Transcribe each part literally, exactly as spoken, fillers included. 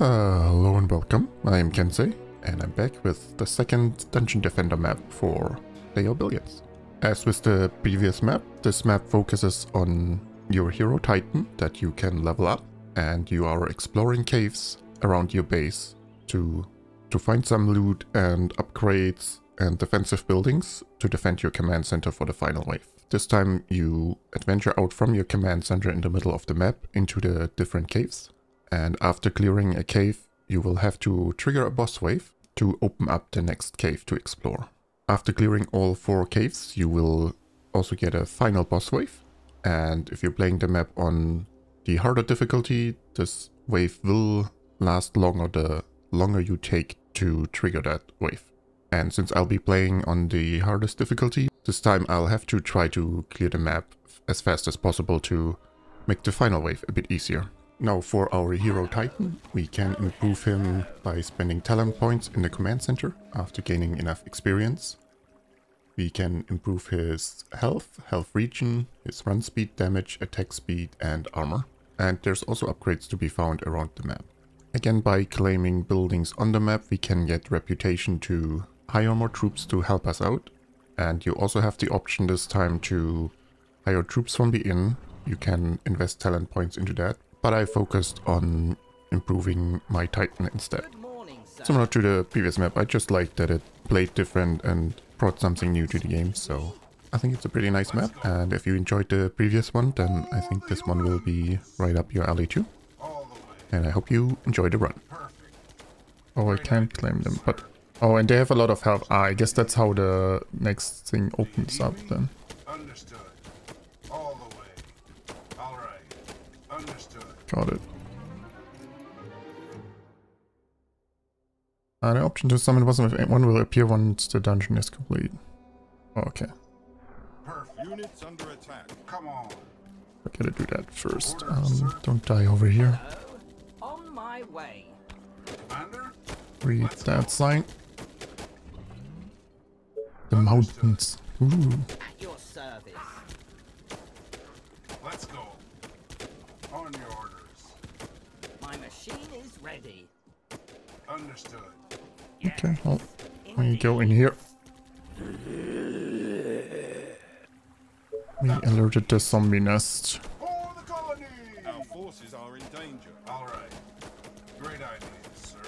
Uh, hello and welcome, I am Kensei, and I'm back with the second Dungeon Defender map for They Are Billions. As with the previous map, this map focuses on your hero titan that you can level up, and you are exploring caves around your base to, to find some loot and upgrades and defensive buildings to defend your command center for the final wave. This time you adventure out from your command center in the middle of the map into the different caves. And after clearing a cave, you will have to trigger a boss wave to open up the next cave to explore. After clearing all four caves, you will also get a final boss wave. And if you're playing the map on the harder difficulty, this wave will last longer the longer you take to trigger that wave. And since I'll be playing on the hardest difficulty, this time I'll have to try to clear the map as fast as possible to make the final wave a bit easier. Now for our hero titan, we can improve him by spending talent points in the command center after gaining enough experience. We can improve his health, health region, his run speed, damage, attack speed and armor. And there's also upgrades to be found around the map. Again, by claiming buildings on the map, we can get reputation to hire more troops to help us out. And you also have the option this time to hire troops from the inn. You can invest talent points into that. But I focused on improving my titan instead. Similar to the previous map, I just liked that it played different and brought something new to the game, so I think it's a pretty nice map, and if you enjoyed the previous one, then I think this one will be right up your alley too. And I hope you enjoy the run. Oh, I can't claim them, but... Oh, and they have a lot of health. Ah, I guess that's how the next thing opens up then. Got it. An uh, option to summon one will appear once the dungeon is complete. Oh, okay. Units under attack. Come on. I gotta do that first. Um, don't die over here. On my way. Commander? Read that sign. The mountains. Ooh. At your service. Let's go. On your order. My machine is ready. Understood. Okay, well, let me go in here. We alerted the zombie nest. For the colony! Our forces are in danger. Alright. Great idea, sir.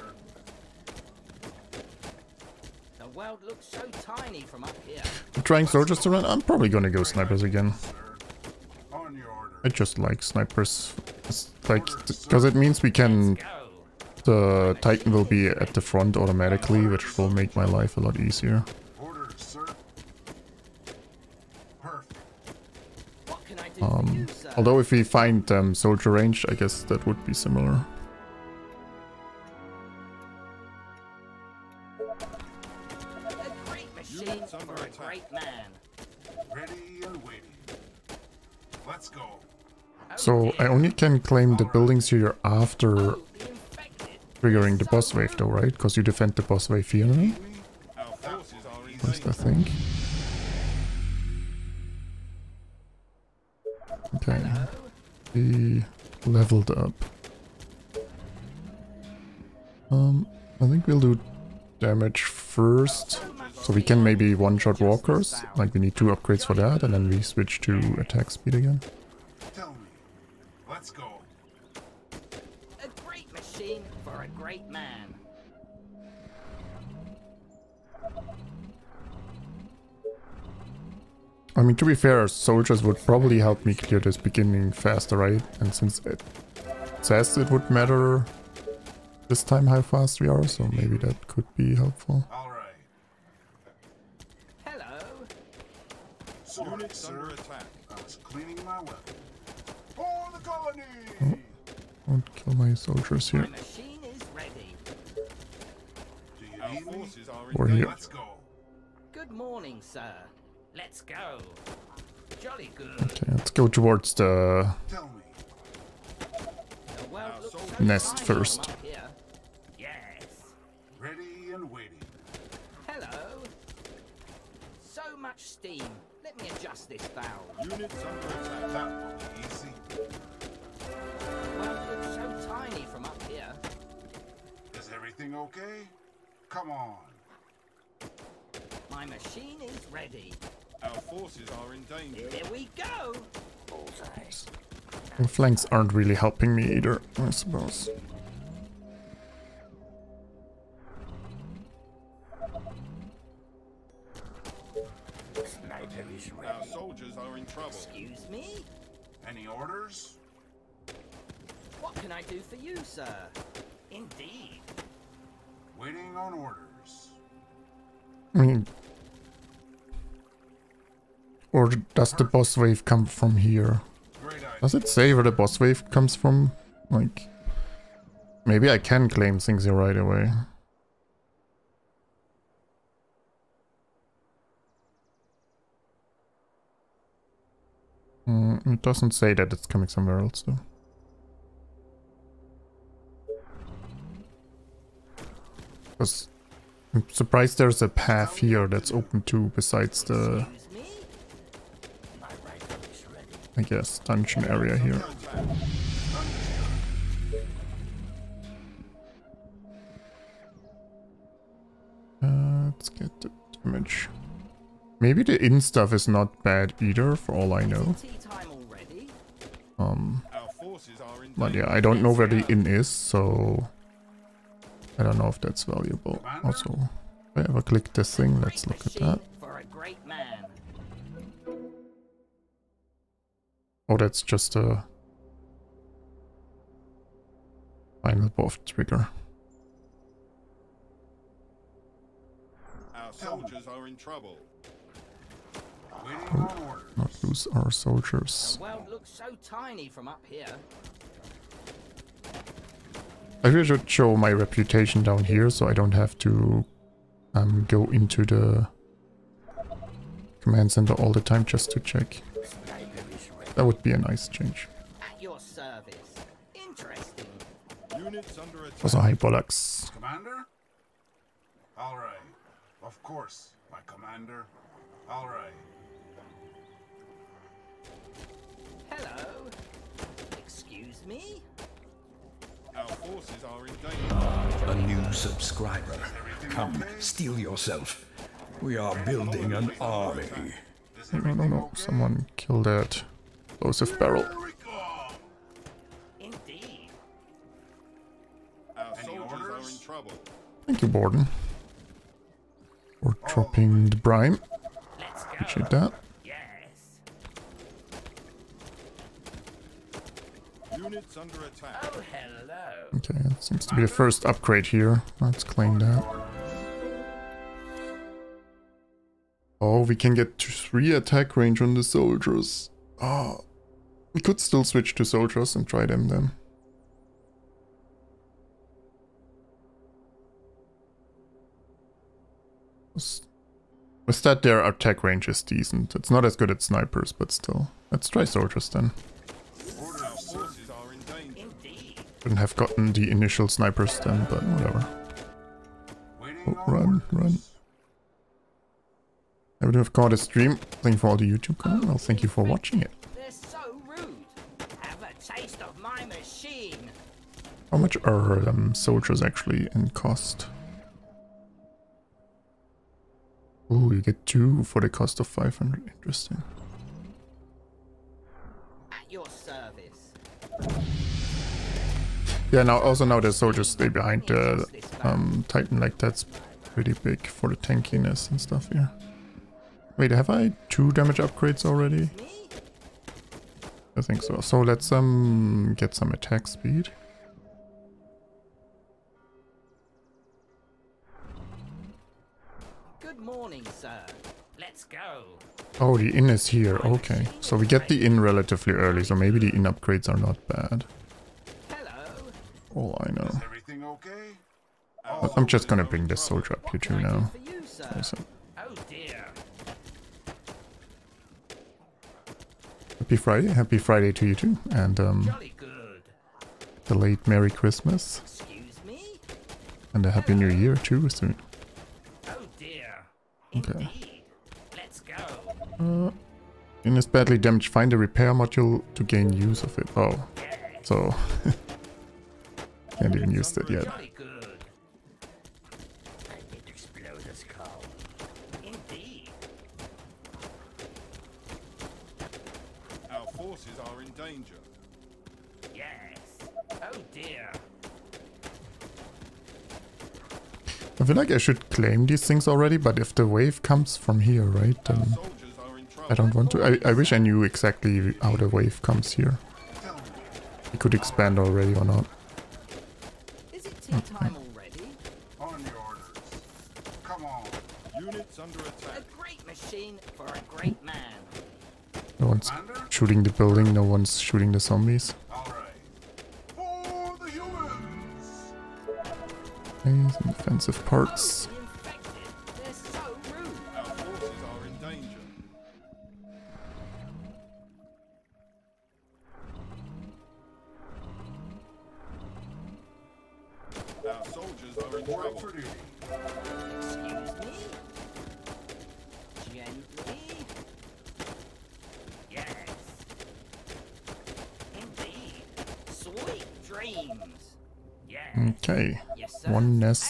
The world looks so tiny from up here. I'm trying soldiers to run. I'm probably gonna go snipers again. I just like snipers. It's like, because it means we can, the Titan will be at the front automatically, which will make my life a lot easier. Um, although if we find um, soldier range, I guess that would be similar. A great machine for a great man. Ready and waiting. Let's go. So I only can claim the buildings here after triggering the boss wave though, right? Because you defend the boss wave here, right? First, I think. Okay. He leveled up. Um, I think we'll do damage first. So we can maybe one-shot walkers. Like we need two upgrades for that, and then we switch to attack speed again. Let's go. A great machine for a great man. I mean, to be fair, soldiers would probably help me clear this beginning faster, right? And since it says it would matter this time how fast we are, so maybe that could be helpful. All right. Hello. So units under attack. I was cleaning my weapon. For the colony. Oh, don't kill my soldiers here. Or here. Let's go. Good morning, sir. Let's go. Jolly good. Okay, let's go towards the nest first. Yes. Ready and waiting. Hello. So much steam. Let me adjust this valve. Units under attack. That will be easy. Well, it looks so tiny from up here. Everything okay? Come on. My machine is ready. Our forces are in danger. Here we go. Bullseyes. And flanks aren't really helping me either, I suppose. Sniper is ready. Our soldiers are in trouble. Excuse me? Any orders? What can I do for you, sir? Indeed. Waiting on orders. I mean, or does the boss wave come from here? Does it say where the boss wave comes from? Like, maybe I can claim things here right away. Mm, it doesn't say that it's coming somewhere else though. Because I'm surprised there's a path here that's open too, besides the, I guess, dungeon area here. Uh, let's get the damage. Maybe the in stuff is not bad either, for all I know. Um, but yeah, I don't know where the in is, so I don't know if that's valuable. Also, if I ever click this thing, let's look at that. Oh, that's just a final buff trigger. Our soldiers are in trouble. Oh, not lose our soldiers. The world looks so tiny from up here. I really should show my reputation down here, so I don't have to um, go into the command center all the time just to check. That would be a nice change. At your service. Interesting. Units under attack. Also, hi, bollocks. Commander? All right. Of course, my commander. All right. Hello. Excuse me? Our forces are in danger. A new subscriber. Come, steal yourself. We are building an army. No, no, no. Someone killed that explosive barrel. Indeed. Our soldiers are in trouble. Thank you, Borden. For dropping the brine. Appreciate that. Yes. Units under attack. Oh, hello. Okay, that seems to be the first upgrade here. Let's claim that. Oh, we can get to three attack range on the soldiers. Oh, we could still switch to soldiers and try them then. With that, their attack range is decent. It's not as good as snipers, but still. Let's try soldiers then. Shouldn't have gotten the initial snipers then, but whatever. Oh, run, run. I would have caught a stream. Thank you for all the YouTube comments. Well, thank you for watching it. They're so rude. Have a taste of my machine. How much are um, soldiers actually in cost? Oh, you get two for the cost of five hundred. Interesting. At your service. Yeah. Now, also now the soldiers stay behind the um, Titan. Like, that's pretty big for the tankiness and stuff here. Wait, have I two damage upgrades already? I think so. So let's um get some attack speed. Good morning, sir. Let's go. Oh, the inn is here. Okay. So we get the inn relatively early, so maybe the inn upgrades are not bad. Hello. All I know. Is everything okay? But I'm just gonna bring this soldier up here too now. Awesome. Oh dear. Happy Friday, happy Friday to you too, and um, delayed Merry Christmas. Excuse me? And a Happy Hello. New Year too soon. Oh dear. Okay. Let's go. Uh, in this badly damaged, find a repair module to gain use of it. Oh, so can't even use that yet. danger. Yes. Oh dear. I feel like I should claim these things already, but if the wave comes from here, right, then I don't want to. I, I wish I knew exactly how the wave comes here. I could expand already or not. Is it tea time already? On your orders. Come on. Units under attack. A great machine for a great man. No one's shooting the building, no one's shooting the zombies. Some offensive parts.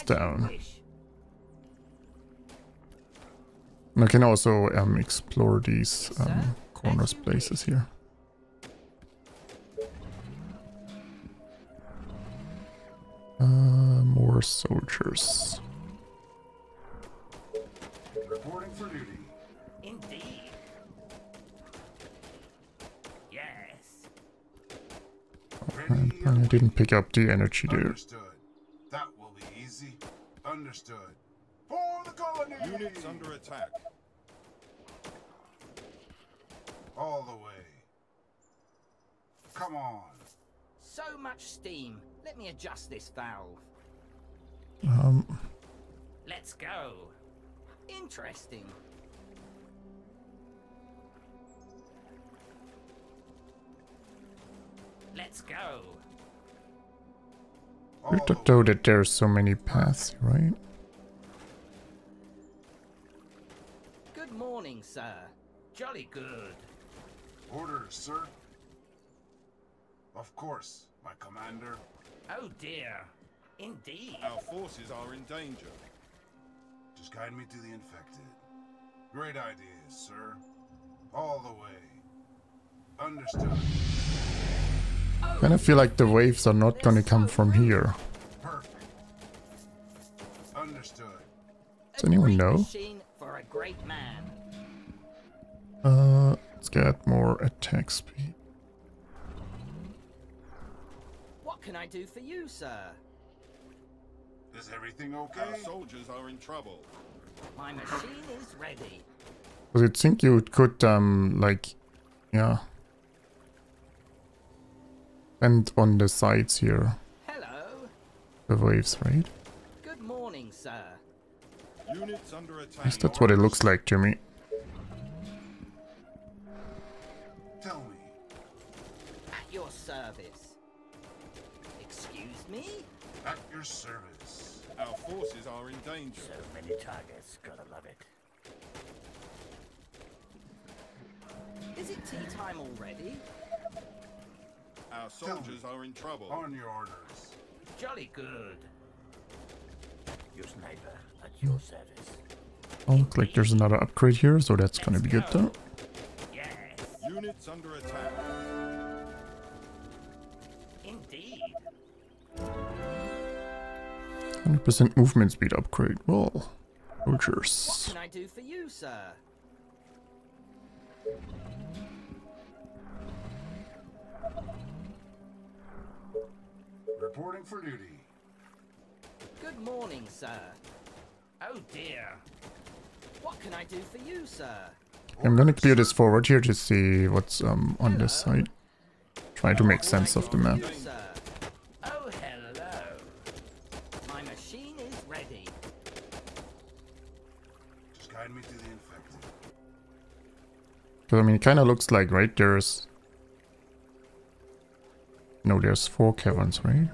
Down. And I can also um, explore these um, corners places here. Uh, more soldiers. Reporting for duty. Indeed. Yes. And I didn't pick up the energy there. Understood. For the colony! Units under attack. All the way. Come on. So much steam. Let me adjust this valve. Um. Let's go. Interesting. Let's go. Weird though that there are so many paths, right? Good morning, sir. Jolly good. Orders, sir. Of course, my commander. Oh dear. Indeed. Our forces are in danger. Just guide me to the infected. Great idea, sir. All the way. Understood. I kind of feel like the waves are not going to come from here. Understood. Does anyone know? Uh, let's get more attack speed. What can I do for you, sir? Is everything okay? Our soldiers are in trouble. My machine is ready. Because you'd think you could, um, like, yeah. And on the sides here. Hello. The waves, right? Good morning, sir. Units under attack. At least that's what it looks like to me. Tell me. At your service. Excuse me? At your service. Our forces are in danger. So many targets, gotta love it. Is it tea time already? Our soldiers are in trouble. On your orders. Jolly good. Your sniper at your service. Oh, looks like there's another upgrade here, so that's going to be good though. Yes. Units under attack. Indeed. one hundred percent movement speed upgrade. Well, soldiers. What can I do for you, sir? Reporting for duty. Good morning, sir. Oh dear. What can I do for you, sir? I'm gonna clear this forward here to see what's um on this side. Trying to make sense of the map. Oh hello. My machine is ready. Just guide me to the infected. Because I mean, it kind of looks like, right, there's. No, there's four caverns, right?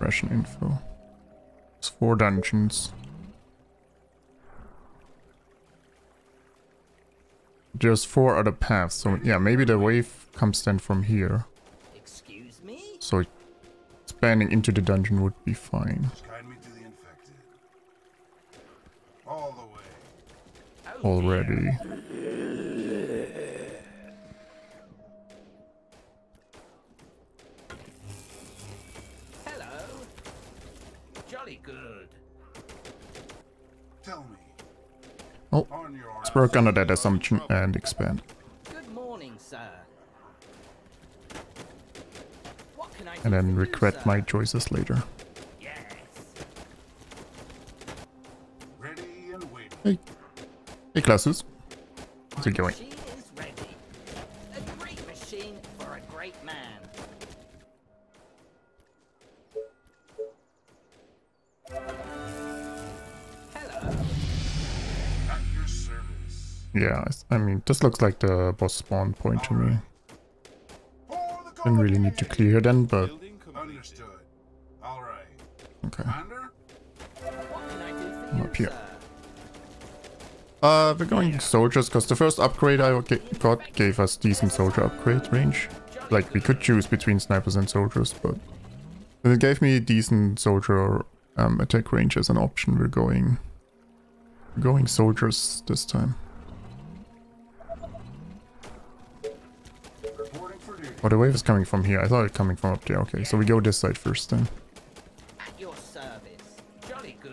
Ration info. It's four dungeons. There's four other paths, so yeah, maybe the wave comes then from here. Excuse me? So expanding into the dungeon would be fine. Guide me to the infected. All the way. Already. jolly good. Tell me. Oh, let's work under that assumption and expand. Good morning, sir. What can I and then regret you, my choices later. Yes. Ready and waiting. Hey. Hey, Classus. How's it going? Yeah, I mean, this looks like the boss spawn point to me. Didn't really need to clear then, but... Okay. I'm up here. Uh, we're going soldiers, because the first upgrade I got gave us decent soldier upgrade range. Like, we could choose between snipers and soldiers, but... And it gave me decent soldier um, attack range as an option. We're going... We're going soldiers this time. Oh, the wave is coming from here. I thought it was coming from up there. Okay, so we go this side first then. At your service. Jolly good.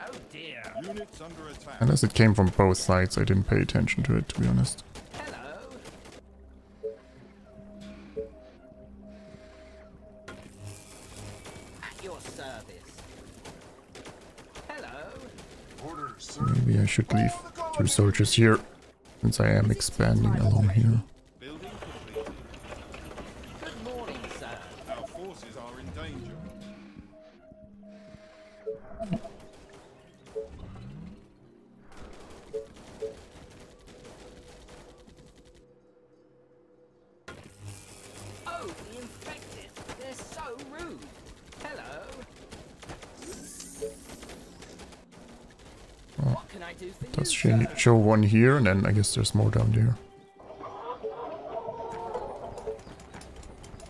Oh dear. Units under attack. Unless it came from both sides, I didn't pay attention to it, to be honest. Hello. At your service. Hello. Orders, sir. Maybe I should leave two soldiers here, since I am expanding along here. Does she show one here, and then I guess there's more down there.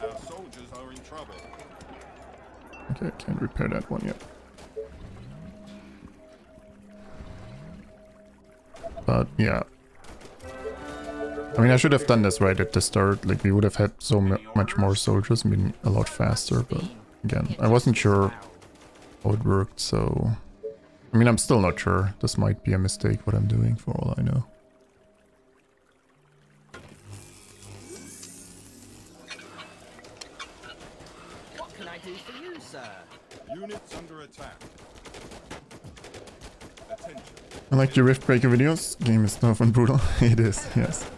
Our soldiers are in trouble. Okay, I can't repair that one yet. But yeah. I mean, I should have done this right at the start. Like, we would have had so much more soldiers, I mean, a lot faster. But again, I wasn't sure how it worked, so... I mean, I'm still not sure. This might be a mistake, what I'm doing, for all I know. What can I do for you, sir? Units under attack. Attention. I like your Riftbreaker videos. Game is tough and brutal. It is, yes.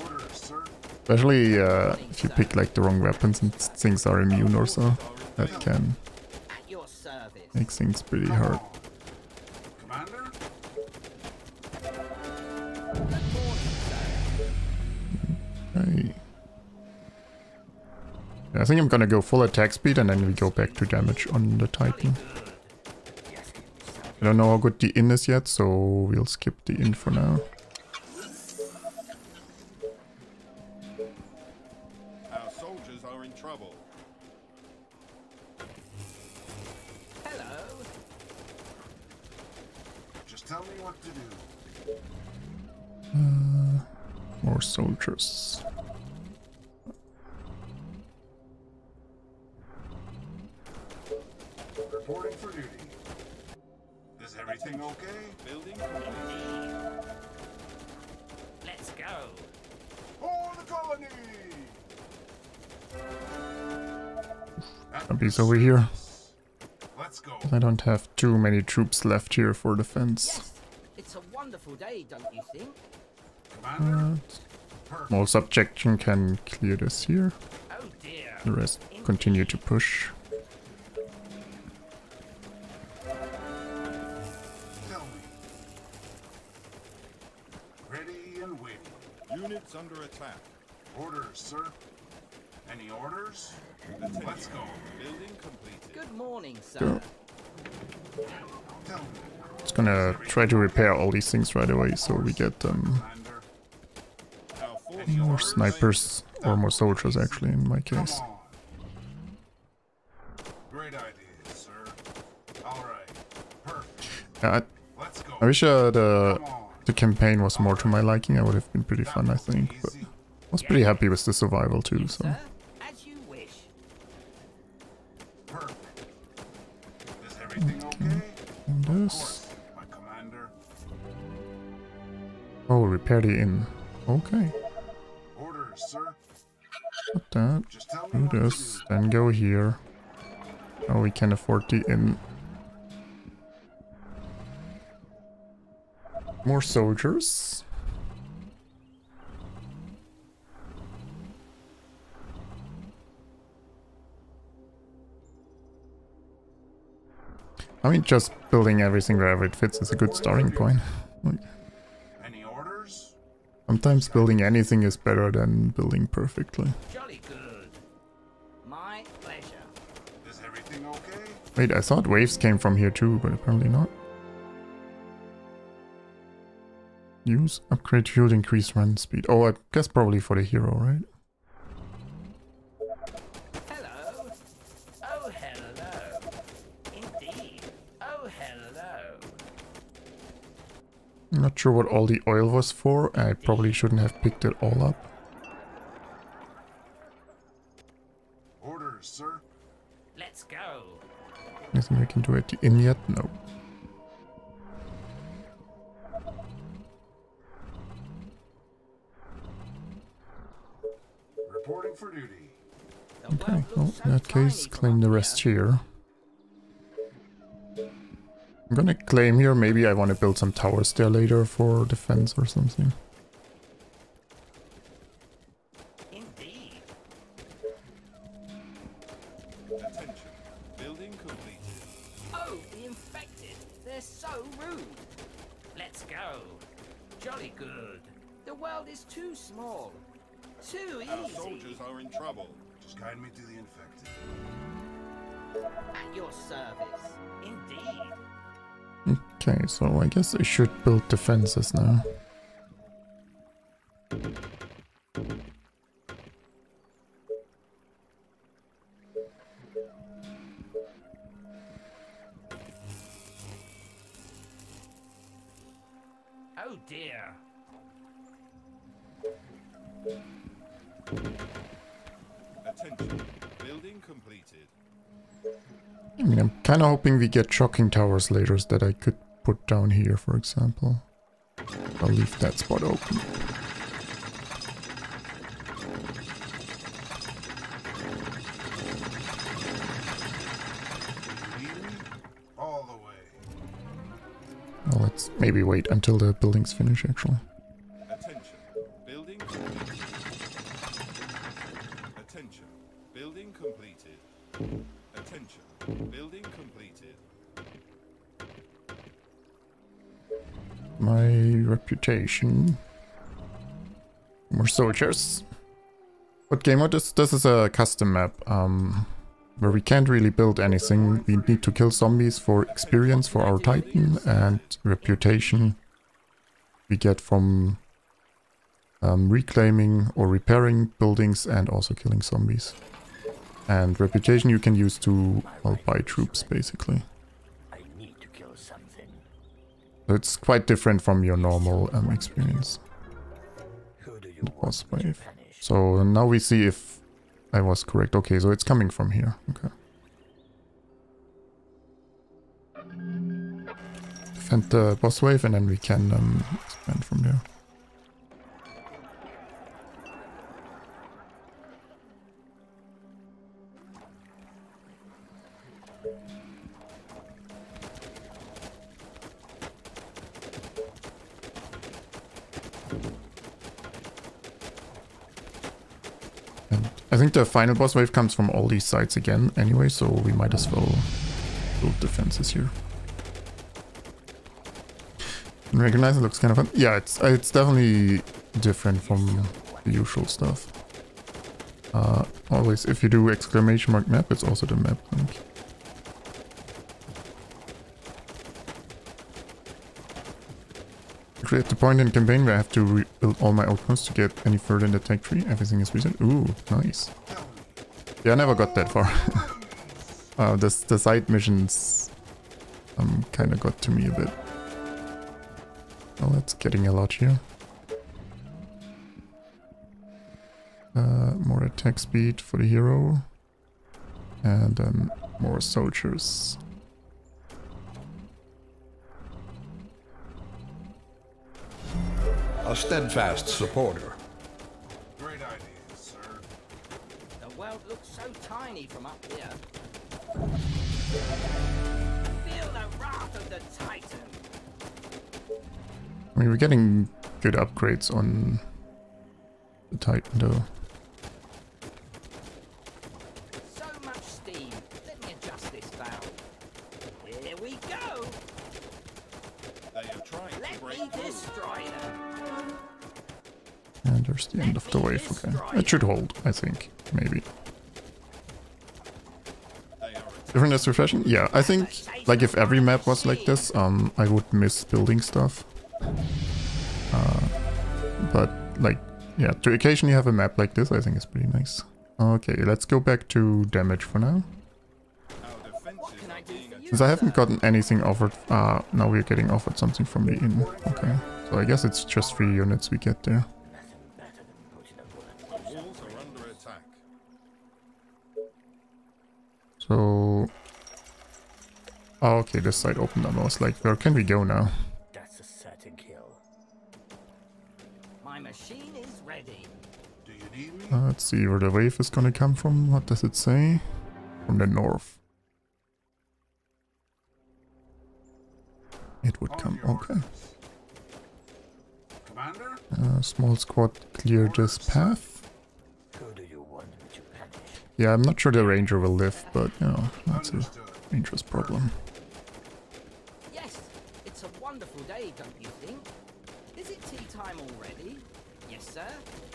Order, sir. Especially uh, if you pick like the wrong weapons and things are immune or so. That can make things pretty hard. I think I'm gonna go full attack speed and then we go back to damage on the Titan. I don't know how good the inn is yet, so we'll skip the inn for now. Our soldiers are in trouble. Hello. Just tell me what to do. Uh, more soldiers. For duty. Is everything okay? Building. Let's go. For the colony. Zombies over here. Let's go. I don't have too many troops left here for defense. Yes. It's a wonderful day, don't you think? Commander. More subjection can clear this here. Oh dear. The rest continue to push. Under attack. Orders, sir. Any orders? Let's go. Building completed. Good morning, sir. Go. It's gonna try to repair all these things right away, so we get um, more snipers or more soldiers, actually, in my case. Great idea, sir. All right. Perfect. Let's go. I wish uh, the. The campaign was more to my liking. I would have been pretty fun, I think, but I was pretty happy with the survival too, so. As you wish. Perfect. Everything okay? Of course, my commander. Oh, repair the inn. Okay. Orders, sir. Put that. Do this. Then go here. Oh, we can afford the inn. More soldiers. I mean, just building everything wherever it fits is a good starting point. Any orders? Sometimes building anything is better than building perfectly. Jolly good. My pleasure. Is everything okay? Wait, I thought waves came from here too, but apparently not. Use upgrade shield, increase run speed. Oh, I guess probably for the hero, right? Not sure what all the oil was for. I probably shouldn't have picked it all up. Orders, sir. Let's go. Nothing we can do at the inn yet? No. Reporting for duty. Okay, well, in that case, claim the rest here. I'm gonna claim here, maybe I want to build some towers there later for defense or something. Indeed. Attention. Building completed. Oh, the infected. They're so rude. Let's go. Jolly good. The world is too small. Too easy. Our soldiers are in trouble. Just guide me to the infected. At your service. Indeed. Okay, so I guess I should build defenses now. Oh dear. Attention, building completed. I mean, I'm kind of hoping we get shocking towers later so that I could put down here, for example. I'll leave that spot open. All the way. Well, let's maybe wait until the building's finished, actually. Attention, building completed. Attention, building completed. Attention, building completed. My reputation. More soldiers. What game mode is this? This is a custom map, um, where we can't really build anything. We need to kill zombies for experience for our Titan and reputation we get from um, reclaiming or repairing buildings and also killing zombies. And reputation you can use to, well, buy troops, basically. I need to kill something. It's quite different from your normal um, experience. Who do you boss want wave. To so now we see if I was correct. Okay, so it's coming from here. Okay. Defend the boss wave and then we can um, expand from there. I think the final boss wave comes from all these sides again anyway, so we might as well build defenses here. And recognize it looks kind of fun. Yeah, it's it's definitely different from the usual stuff. Uh, always, if you do exclamation mark map, it's also the map link. Create the point in campaign where I have to rebuild all my outposts to get any further in the tech tree. Everything is reset. Ooh, nice. Yeah, I never got that far. uh, this, the side missions um, kind of got to me a bit. Oh, that's getting a lot here. Uh, more attack speed for the hero. And then more soldiers. a steadfast supporter. Great idea, sir. The world looks so tiny from up here. Feel the wrath of the Titan. I mean, we're getting good upgrades on the Titan, though. So much steam. Let me adjust this valve. Here we go. They are trying to Let break me destroy them. And there's the Let end of the wave. Okay, it should hold. I think maybe. Different as refreshing. Yeah, I think like if every map was like this, um, I would miss building stuff. Uh, but like, yeah, to occasionally have a map like this, I think is pretty nice. Okay, let's go back to damage for now. Since I haven't gotten anything offered, uh, now we're getting offered something from the inn. Okay, so I guess it's just three units we get there. So, oh, okay, this side opened up. I was like, where can we go now? Uh, let's see where the wave is gonna come from. What does it say? From the north. It would come. Okay. Uh, small squad clear this path. Yeah, I'm not sure the ranger will live, but you know, that's a dangerous problem. Yes, it's a wonderful day, don't you think? Is it tea time already? Yes, sir.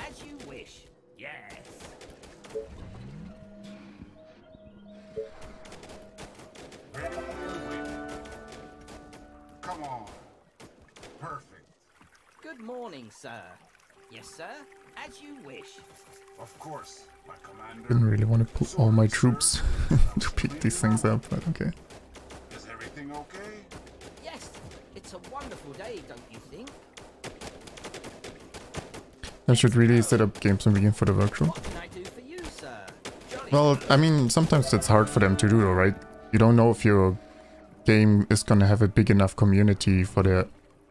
As you wish. Yes. Come on. Perfect. Good morning, sir. Yes, sir. As you wish. Of course, my commander. Didn't really want to put all my troops to pick these things up, but okay. Is everything okay? Yes. It's a wonderful day, don't you think? I should really set up games and begin for the workshop. Well, I mean, sometimes that's hard for them to do, right? You don't know if your game is gonna have a big enough community for there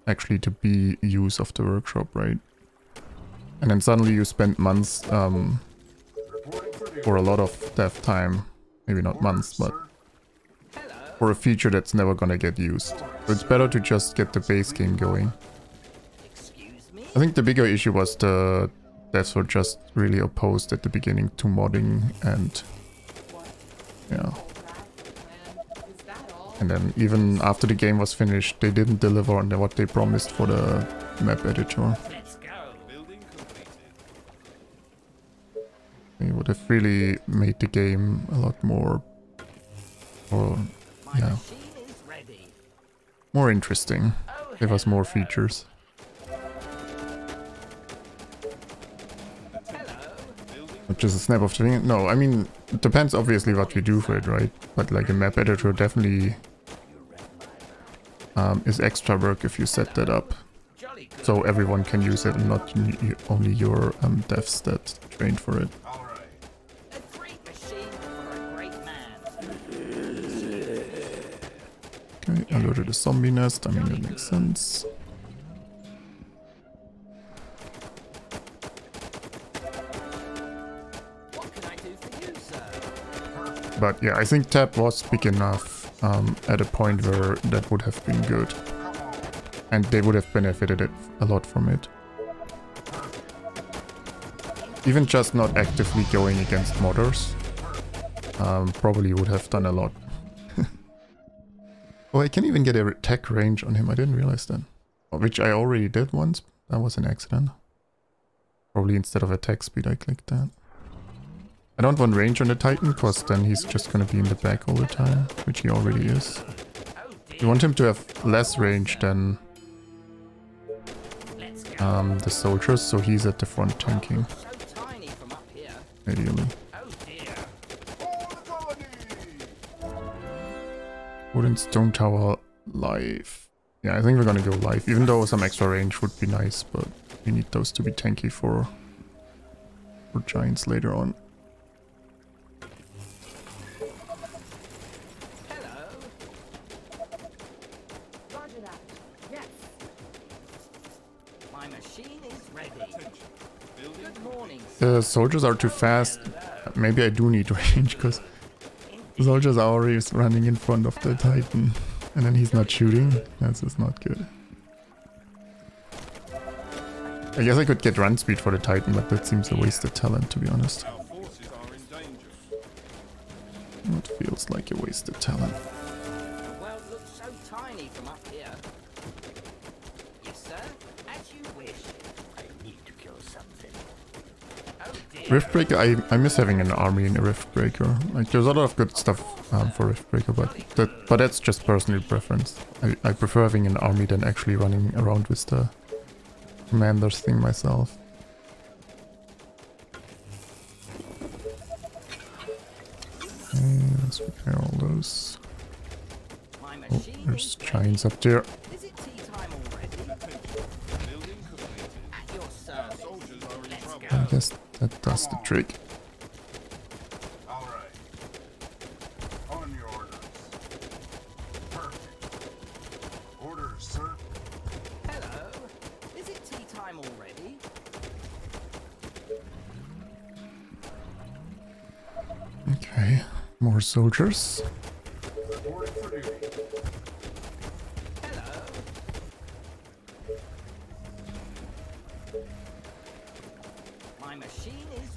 actually to be use of the workshop, right? And then suddenly you spend months um, for a lot of dev time. Maybe not months, but for a feature that's never gonna get used. So it's better to just get the base game going. I think the bigger issue was the devs were just really opposed at the beginning to modding, and yeah. And then even after the game was finished, they didn't deliver on what they promised for the map editor. It would have really made the game a lot more, or yeah, more interesting. Give us more features. Just a snap of the thing. No, I mean, it depends obviously what you do for it, right? But like a map editor definitely um, is extra work if you set that up, so everyone can use it and not only your um, devs that trained for it. Okay, alerted a zombie nest. I mean, that makes sense. But yeah, I think Tab was big enough um, at a point where that would have been good. And they would have benefited it, a lot from it. Even just not actively going against modders um, probably would have done a lot. Oh, I can even get a attack range on him, I didn't realize that. Which I already did once, that was an accident. Probably instead of attack speed I clicked that. I don't want range on the Titan, because then he's just gonna be in the back all the time, which he already is. You want him to have less range than um, the soldiers, so he's at the front tanking. Ideally. Wooden stone tower live. Yeah, I think we're gonna go live, even though some extra range would be nice, but we need those to be tanky for, for giants later on. My machine The soldiers are too fast. Maybe I do need to range, because soldiers are always running in front of the Titan. And then he's not shooting. This is not good. I guess I could get run speed for the Titan, but that seems a wasted talent, to be honest. It feels like a wasted talent. Riftbreaker, I, I miss having an army in a Riftbreaker. Like, there's a lot of good stuff um, for Riftbreaker, but that, but that's just personal preference. I, I prefer having an army than actually running around with the Commanders thing myself. Okay, let's repair all those. Oh, there's giants up there. I guess that does the trick. All right. On your orders. Perfect. Orders, sir. Hello. Is it tea time already? Okay. More soldiers.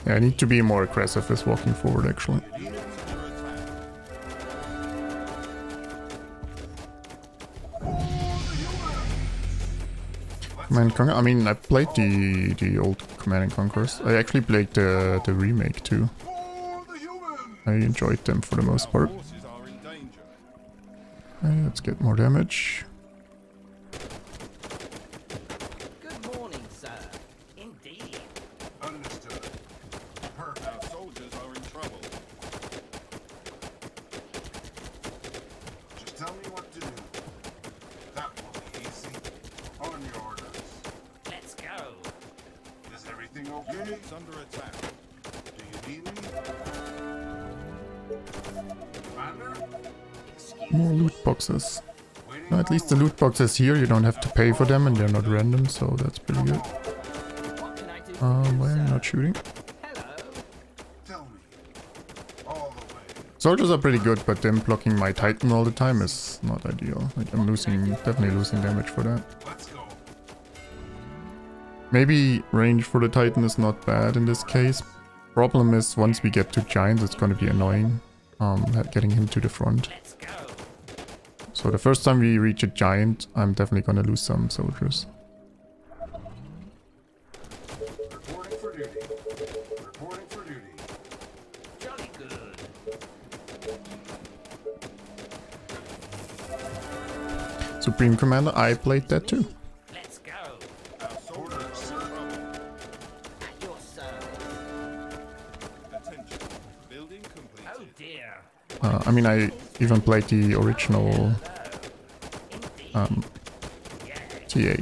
Yeah, I need to be more aggressive with walking forward, actually. Command and Conquer. I mean, I played the the old Command and Conquerors. I actually played the the remake too. I enjoyed them for the most part. Okay, let's get more damage. No, at least the loot boxes here, you don't have to pay for them and they're not random, so that's pretty good. Uh, why am I not shooting? Soldiers are pretty good, but them blocking my Titan all the time is not ideal. Like, I'm losing, definitely losing damage for that. Maybe range for the Titan is not bad in this case. Problem is, once we get to giants, it's gonna be annoying um, getting him to the front. So the first time we reach a giant, I'm definitely going to lose some soldiers. Reporting for duty. Reporting for duty. Jolly good. Supreme Commander, I played that too. Let's go. At your service. Attention. Building complete. Oh dear. Uh, I mean, I even played the original um, T A. Okay,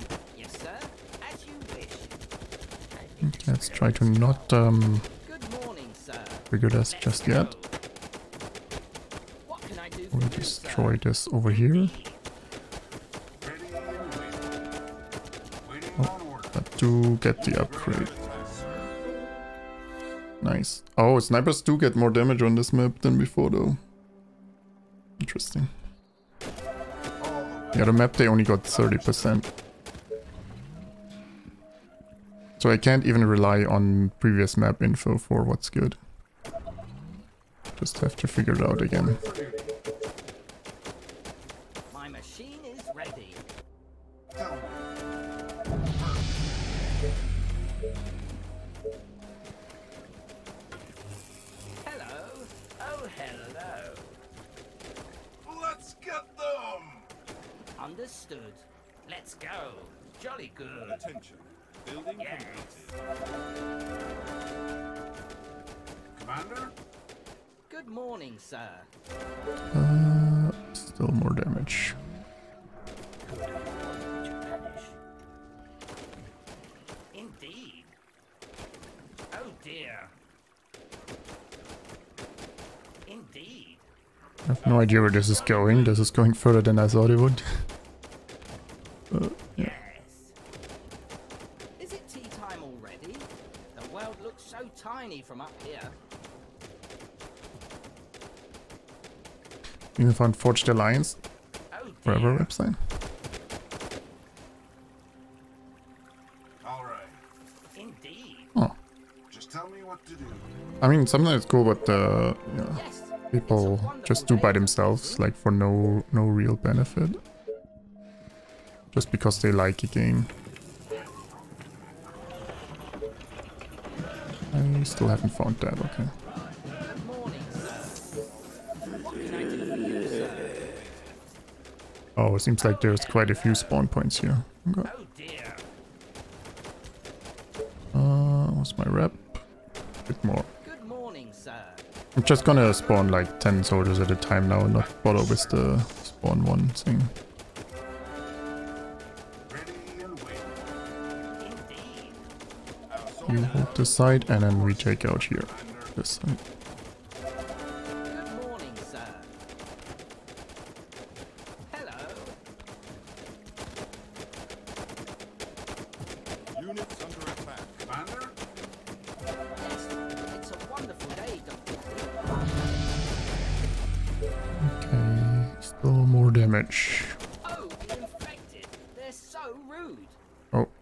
let's try to not um, trigger this just yet. We'll destroy this over here. Oh, but do get the upgrade. Nice. Oh, snipers do get more damage on this map than before though. Interesting. Yeah, the map they only got thirty percent. So I can't even rely on previous map info for what's good. Just have to figure it out again. My machine is ready. Hello. Oh, hello. Let's get them! Understood. Let's go. Jolly good. Attention. Building yes. Completed. Commander? Good morning, sir. Uh, still more damage. Good. Indeed. Oh dear. Indeed. I have no idea where this is going. This is going further than I thought it would. uh, yeah. Yes. Is it tea time money from up here. You can find Forged Alliance. Oh, forever website. All right. Indeed. Oh. Just tell me what to do. I mean, sometimes it's cool, but uh, yeah, yes, people just do by themselves, like for no no real benefit, just because they like a game. I still haven't found that. Okay. Oh, it seems like there's quite a few spawn points here. Okay. Uh, what's my rep? A bit more. I'm just gonna spawn like ten soldiers at a time now and not bother with the spawn one thing. You hold this side and then we take out here. This side.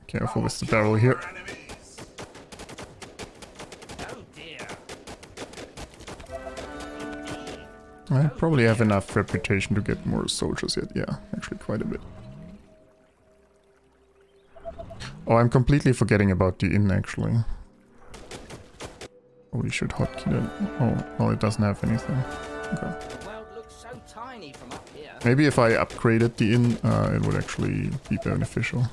Careful with the barrel here. I probably have enough reputation to get more soldiers yet. Yeah, actually quite a bit. Oh, I'm completely forgetting about the inn actually. Oh, we should hotkey that. Oh, no, it doesn't have anything. Okay. Maybe if I upgraded the inn, uh, it would actually be beneficial.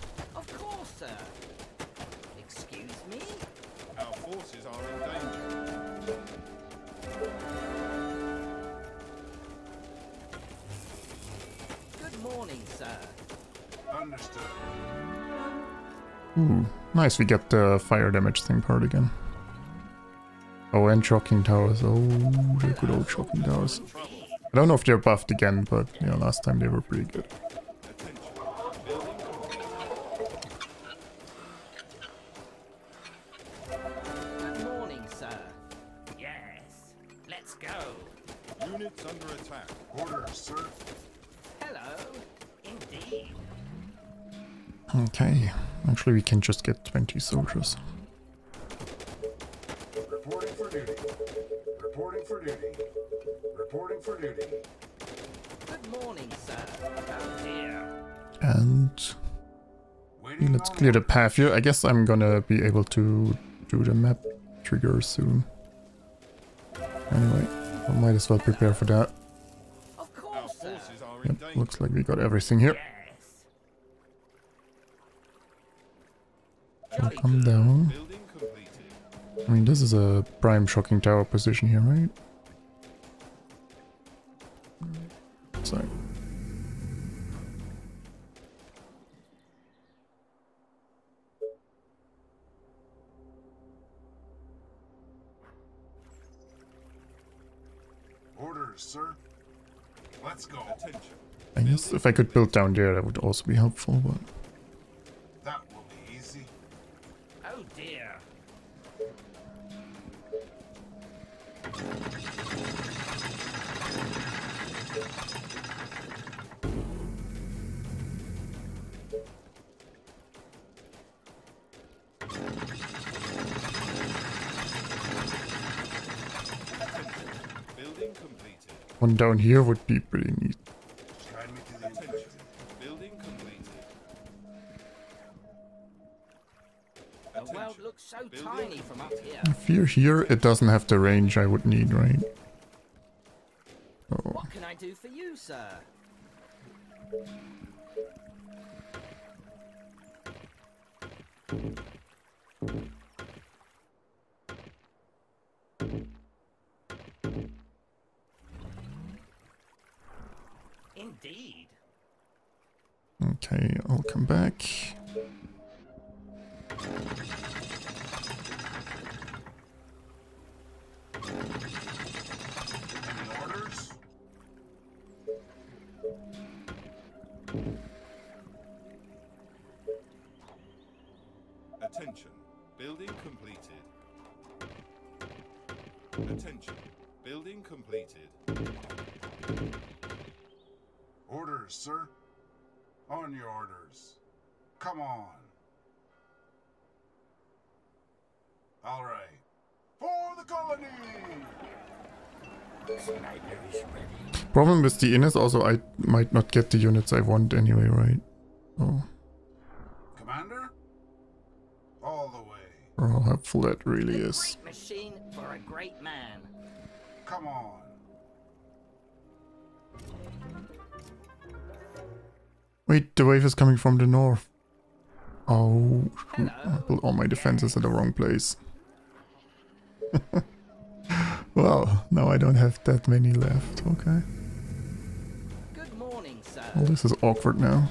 Ooh, nice, we get the fire damage thing part again. Oh, and shocking towers. Oh, the good old shocking towers. I don't know if they're buffed again, but yeah, last time they were pretty good. Good morning, sir. Yes, let's go. Units under attack. Orders, sir. Hello, indeed. Okay. Actually, we can just get twenty soldiers. Reporting for duty. Reporting for duty. Reporting for duty. Good morning, sir. Oh dear. And let's clear the path here. I guess I'm gonna be able to do the map trigger soon. Anyway, I might as well prepare for that. Of course, sir. Yep, looks like we got everything here. I'll come down. I mean, this is a prime shocking tower position here, right? Sorry. Orders, sir. Let's go. Attention. I guess if I could build down there, that would also be helpful, but... One down here would be pretty neat. Building completed. The world looks so tiny from up here. If you're here, it doesn't have the range I would need, right? Oh. What can I do for you, sir? Indeed. Okay, I'll come back. Any orders? Attention. Building completed. Attention. Building completed. Orders, sir. On your orders. Come on. All right. For the colony! The sniper is ready. Problem with the inn is also I might not get the units I want anyway, right? Oh. Commander? All the way. Or how helpful that really a is. Great machine for a great man. Come on. Wait, the wave is coming from the north. Oh, shoot. I built all my defenses at the wrong place. Well, now I don't have that many left, okay. Good morning, sir. Well, this is awkward now.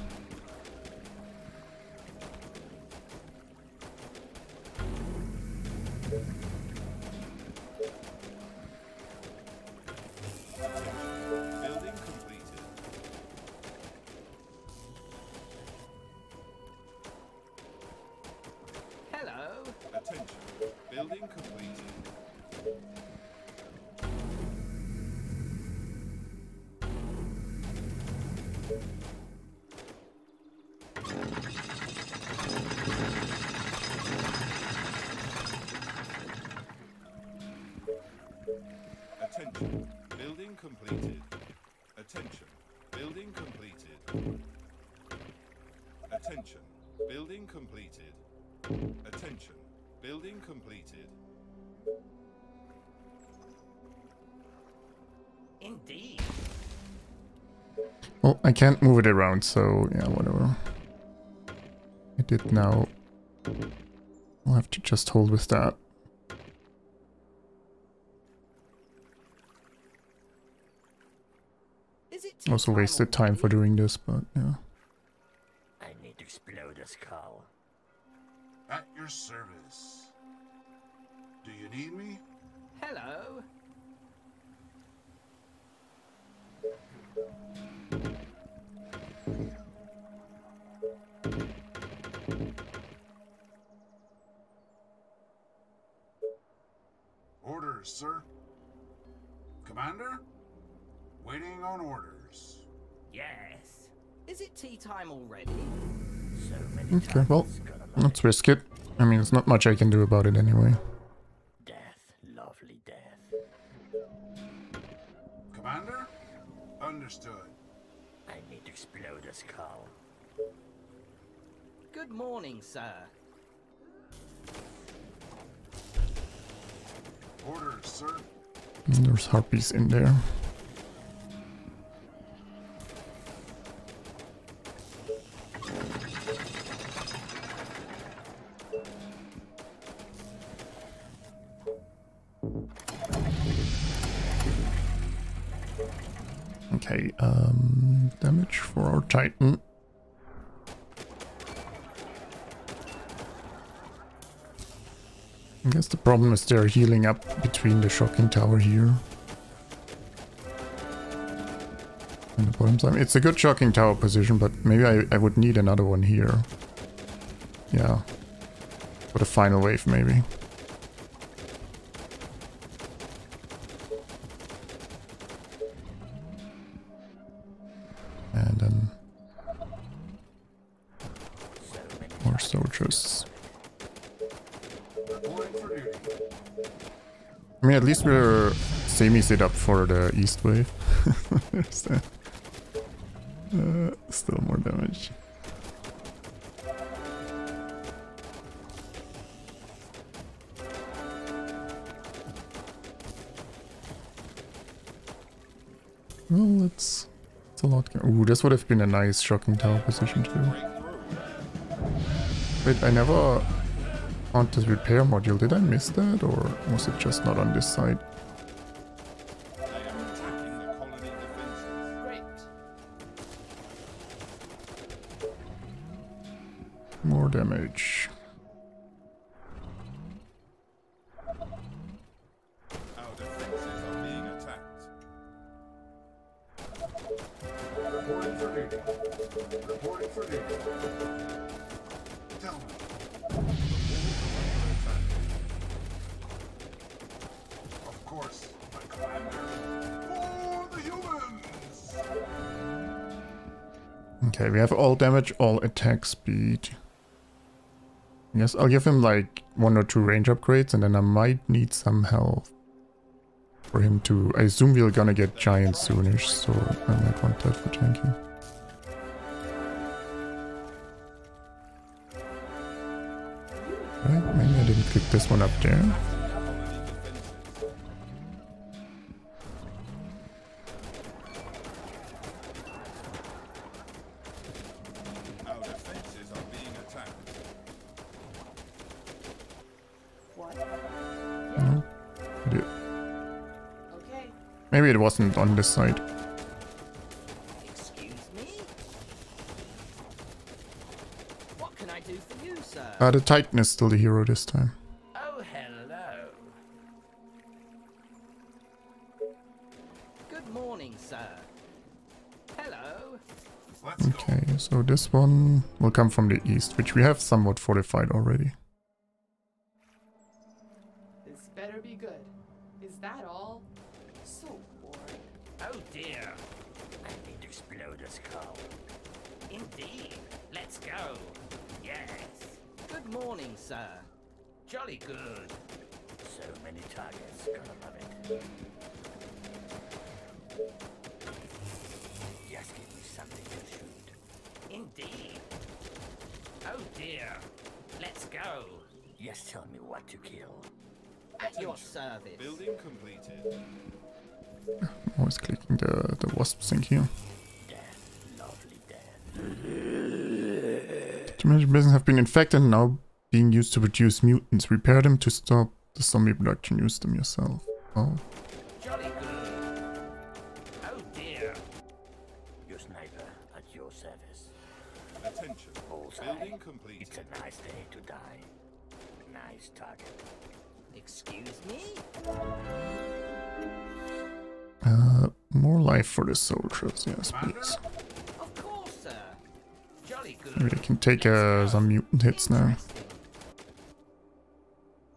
Can't move it around, so yeah, whatever. I did now. I'll have to just hold with that. Is it also wasted time for doing this, but yeah. I need to explode this cow. At your service. Do you need me? Hello. Orders, sir. Commander? Waiting on orders. Yes. Is it tea time already? So many okay, times well, let's risk it. I mean, it's not much I can do about it anyway. Death, lovely death. Commander? Understood. I need to explode this car. Good morning, sir. Orders, sir. There's harpies in there. Okay, um, damage for our Titan. I guess the problem is they're healing up between the shocking tower here and the bottom side. It's a good shocking tower position, but maybe I, I would need another one here. Yeah. For the final wave, maybe. And then more soldiers. I mean, at least we're semi-set up for the east wave. There's that. Uh, still more damage. Well, that's, that's a lot. Ooh, this would have been a nice shocking tower position too. Wait, I never... on this repair module, did I miss that, or was it just not on this side? I am attacking the colony defenses. Great. More damage. Our defenses are being attacked. Reporting for duty. Reporting for duty. Tell me. Of course, Okay, we have all damage, all attack speed. Yes, I'll give him like one or two range upgrades and then I might need some health for him to... I assume we're gonna get giant soonish, so I might want that for tanking. Right, maybe I didn't click this one up there. Maybe it wasn't on this side. Excuse me? What can I do for you, sir? Uh, the Titan is still the hero this time. Oh, hello. Good morning, sir. Hello. Okay, so this one will come from the east, which we have somewhat fortified already. This better be good. Is that all? Oh dear, I need to explode this cold. Indeed, let's go. Yes. Good morning, sir. Jolly good. So many targets, gotta love it. Just give me something to shoot. Indeed. Oh dear, let's go. Yes, tell me what to kill. At your service. Building completed. I'm always clicking the, the wasp thing here. Death, lovely death. Too many buildings have been infected and now being used to produce mutants. Repair them to stop the zombie production. Use them yourself. Oh. Jolly good. Oh dear. Your sniper at your service. Attention. Building complete. It's a nice day to die. Nice target. Excuse me? Uh, more life for the soldiers, yes, please. Of course, sir. Jolly good. Maybe I can take uh, some mutant hits now.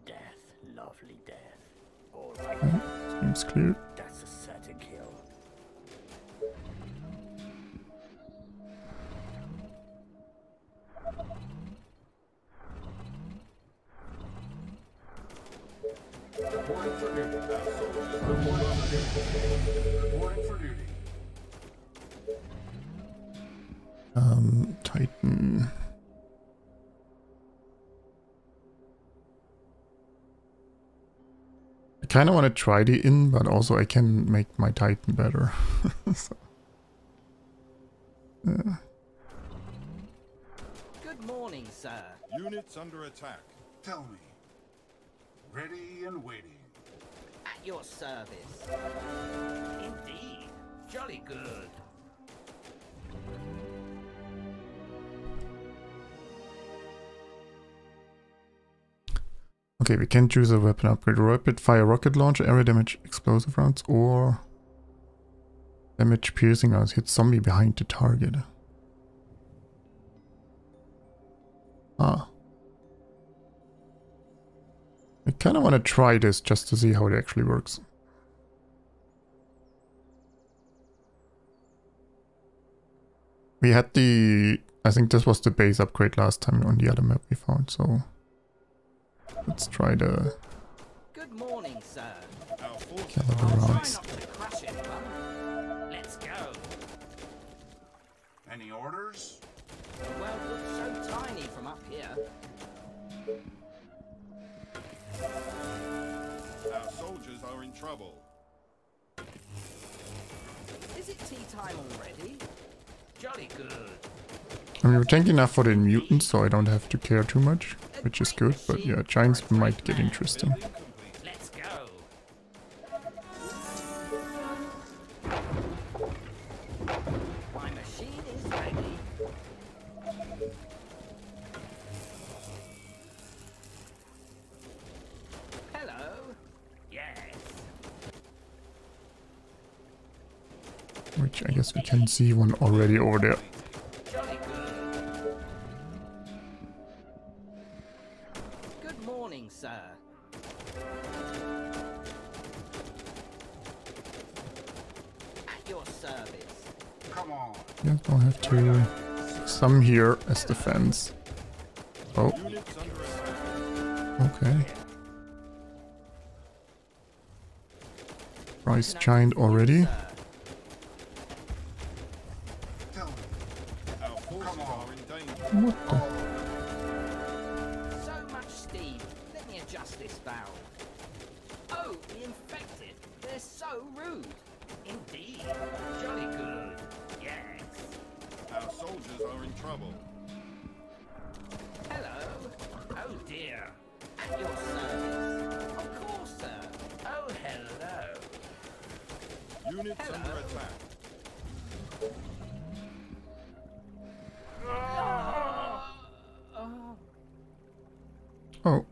Death, lovely death. All right. Okay, seems clear. That's a certain kill. Warning for duty. Warning for duty. Warning for duty. Um, Titan. I kind of want to try the inn, but also I can make my Titan better. so, yeah. Good morning, sir. Units under attack. Tell me. Ready and waiting. At your service. Indeed. Jolly good. Okay, we can choose a weapon upgrade. Rapid fire rocket launcher, area damage explosive rounds, or damage piercing rounds. Hit zombie behind the target. Ah. I kind of want to try this just to see how it actually works. We had the... I think this was the base upgrade last time on the other map we found, so... Let's try the... Good morning, sir. Gather the rounds. Let's go. Any orders? The world looks so tiny from up here. Our soldiers are in trouble. Is it tea time already? Jolly good. I mean, we're tanking enough for the mutants, so I don't have to care too much, which is good. But yeah, giants might get interesting. Let's go. My machine is ready. Which I guess we can see one already over there. Good morning, sir. At your service. Yeah, I'll have to some here as defense. Oh. Okay. Price giant already. What the? So much steam. Let me adjust this valve. Oh, the infected. They're so rude. Indeed. Jolly good. Yes. Our soldiers are in trouble. Hello. Oh dear. At your service. Of course, sir. Oh, hello. Units hello. Under attack. Oh.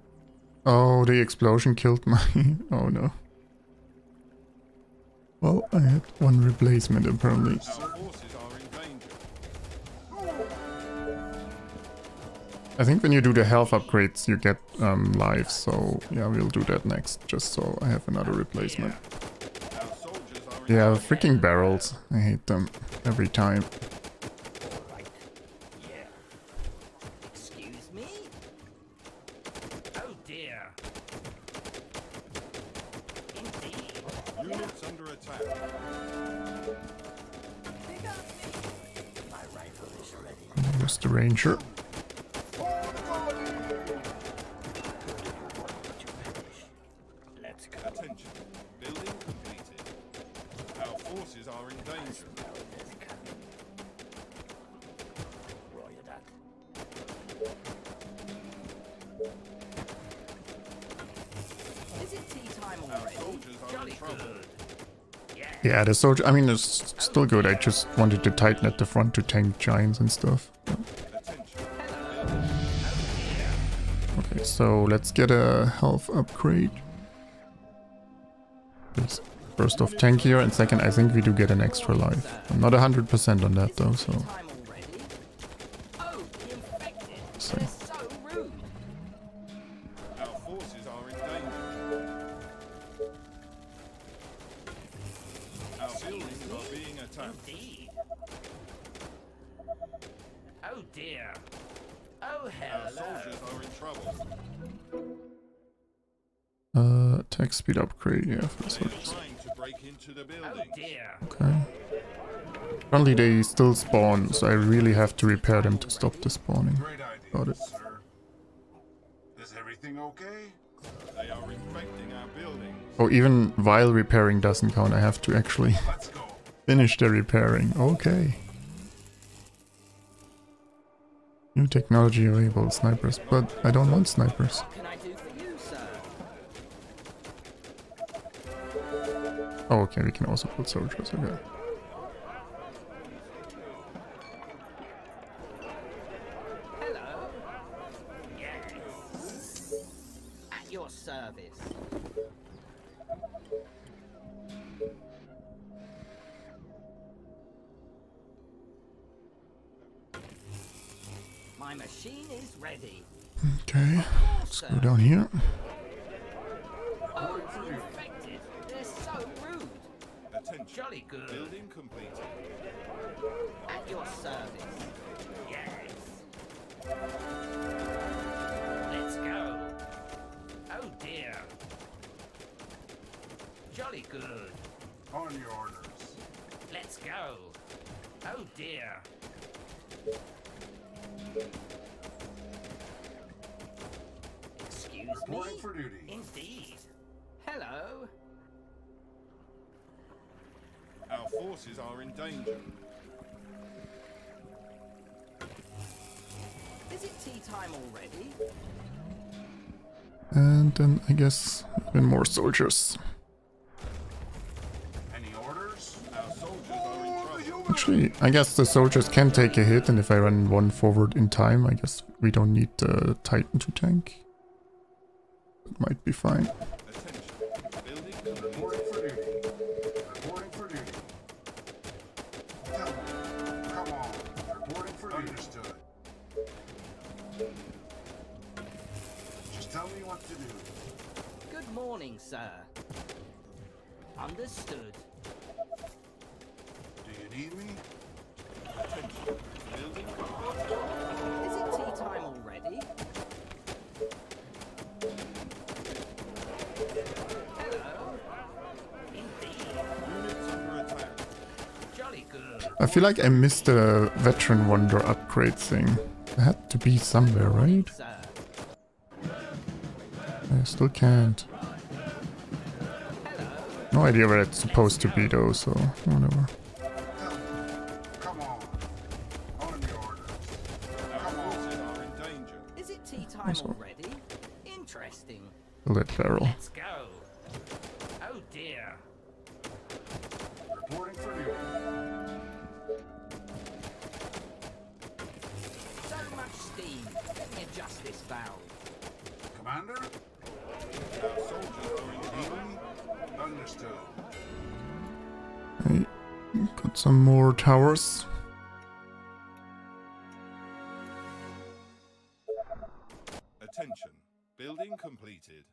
Oh, the explosion killed my... Oh no. Well, I had one replacement apparently. I think when you do the health upgrades you get um, lives, so yeah, we'll do that next, just so I have another replacement. Yeah, freaking barrels. I hate them every time. Ranger. Let's go. Attention. Building completed. Our forces are in danger. Is it tea time already? Our soldiers are in trouble. Yeah, the soldier. I mean, it's still good. I just wanted to tighten at the front to tank giants and stuff. So let's get a health upgrade. There's first off tankier, and second I think we do get an extra life. I'm not one hundred percent on that though, so... so. Speed upgrade, yeah, for the soldiers. Okay. Apparently they still spawn, so I really have to repair them to stop the spawning. Got it. Is everything okay? They are infecting our buildings. Oh, even while repairing doesn't count. I have to actually finish the repairing. Okay. New technology available, snipers, but I don't want snipers. Oh, okay, we can also put soldiers, okay. Hello. Yes. At your service. My machine is ready. Okay, let's go down here. Oh, it's infected. They're so rude. Attention. Jolly good. Building completed. At your service. Yes. Let's go. Oh dear. Jolly good. On your orders. Let's go. Oh dear. Excuse me. Going for duty. Indeed. Hello. Our forces are in danger. Is it tea time already? And then I guess even more soldiers. Any orders? Our soldiers are in trouble. Actually, I guess the soldiers can take a hit, and if I run one forward in time, I guess we don't need the Titan to tank. It might be fine. Sir. Understood. Do you need me? I feel like I missed the Veteran Wonder upgrade thing. It had to be somewhere, right? I still can't. No idea where it's supposed to be though, so whatever. Is it tea time already? Interesting. Let Barrel. Let's go. Oh dear. Reporting for you. So much steam. Adjust this valve. Commander? I got some more towers. Attention. Building completed.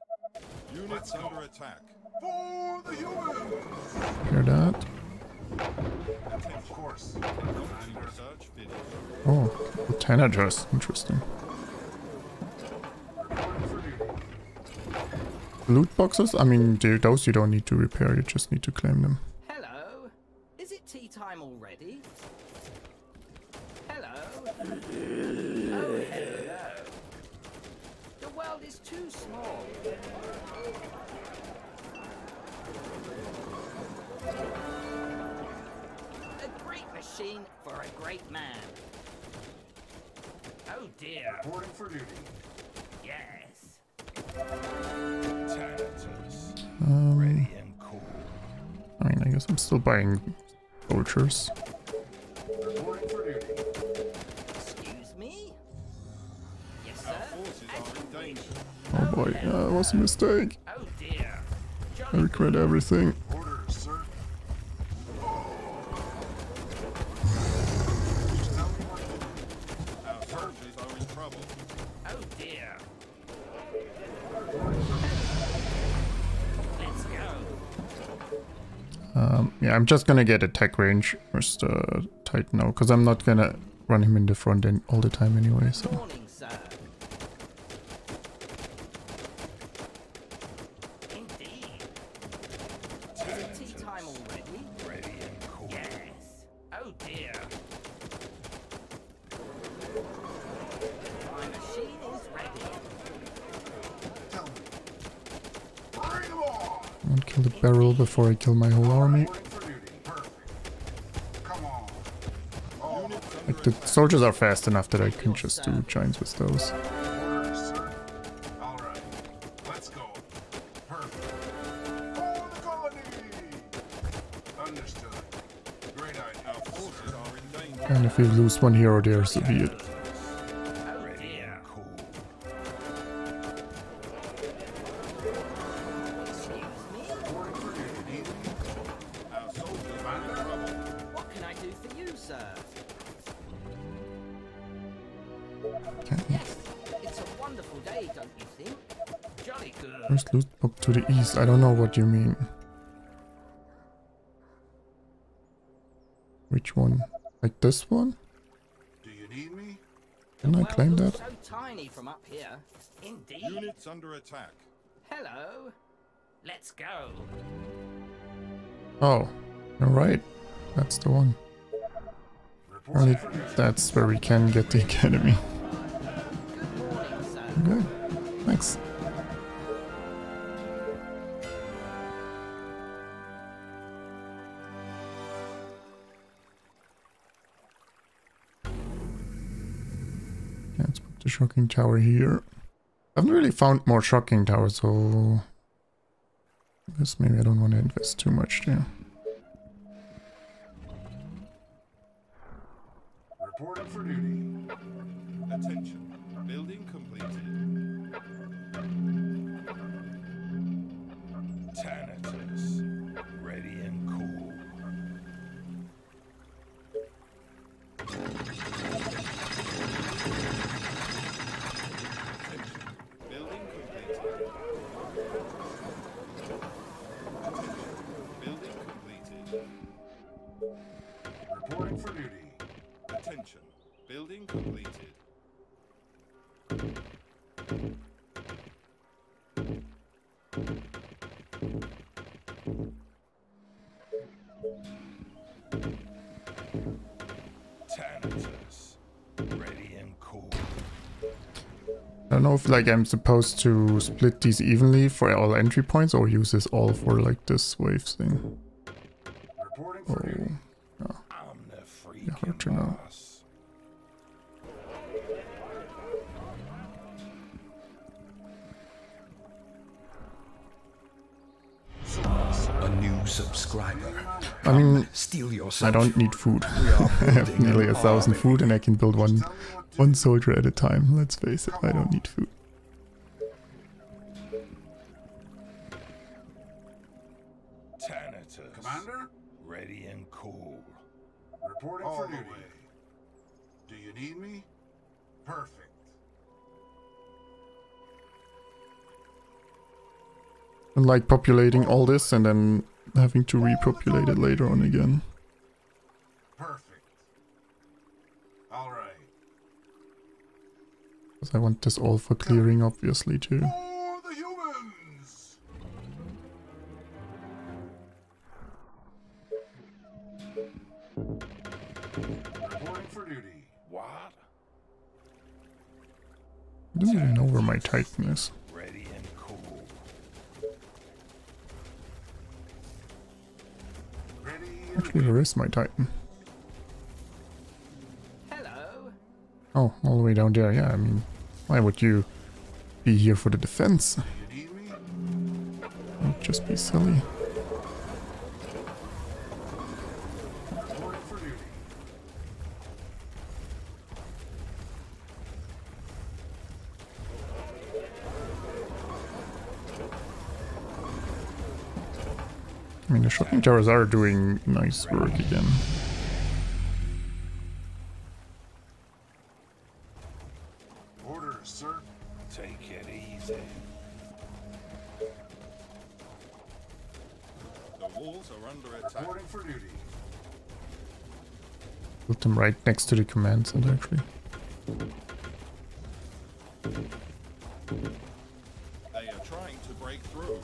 Units under attack. For the humans! Hear that? Of course. Oh, the tanagers. Interesting. Loot boxes? I mean, those you don't need to repair, you just need to claim them. Hello? Is it tea time already? Hello? Oh, hello. The world is too small. A great machine for a great man. Oh dear. Reporting for duty. Yes. Um, I mean, I guess I'm still buying vultures. Excuse me? Yes, sir. Oh boy, that uh, was a mistake. Oh dear. I regret everything. Um, yeah, I'm just gonna get attack range versus the Titan now, because I'm not gonna run him in the front end all the time anyway, so... Morning, sir. Indeed. Is it tea time already? Ready and cool. Yes. Oh dear. My machine is ready. Bring them on! I want to kill the barrel before I kill my whole army. Like, the soldiers are fast enough that I can just do giants with those. And if we lose one hero there, so be it. To the east, I don't know what you mean. Which one? Like this one? Do you need me? Can I claim that? So tiny from up here. Indeed. Units under attack. Hello. Let's go. Oh, all right. That's the one. Only that's where we can get the academy. Good morning, sir. Okay. Thanks. Shocking tower here. I haven't really found more shocking towers, so I guess maybe I don't want to invest too much there. Reporting for duty. Attention. Building completed. Thanatos. Ready and cool. Building completed. I don't know if like I'm supposed to split these evenly for all entry points or use this all for like this wave thing. Oh, no. Yeah, hard to know. A new subscriber. I mean, I don't need food. I have nearly a thousand food and I can build one one soldier at a time. Let's face it, I don't need food. Tanitus. Commander? Ready and cool. Reporting for duty. Do you need me? Perfect. And like populating all this and then having to repopulate it later on again. Perfect. All right. Because I want this all for clearing, obviously, too. For the humans. Reporting for duty. What? I don't even know where my Titan is. Actually, where is my Titan? Hello. Oh, all the way down there. Yeah, I mean, why would you be here for the defense? It'd just be silly. I mean, the shopping towers are doing nice work again. Order, sir. Take it easy. The walls are under attack. Reporting for duty. Put them right next to the command center, actually. They are trying to break through.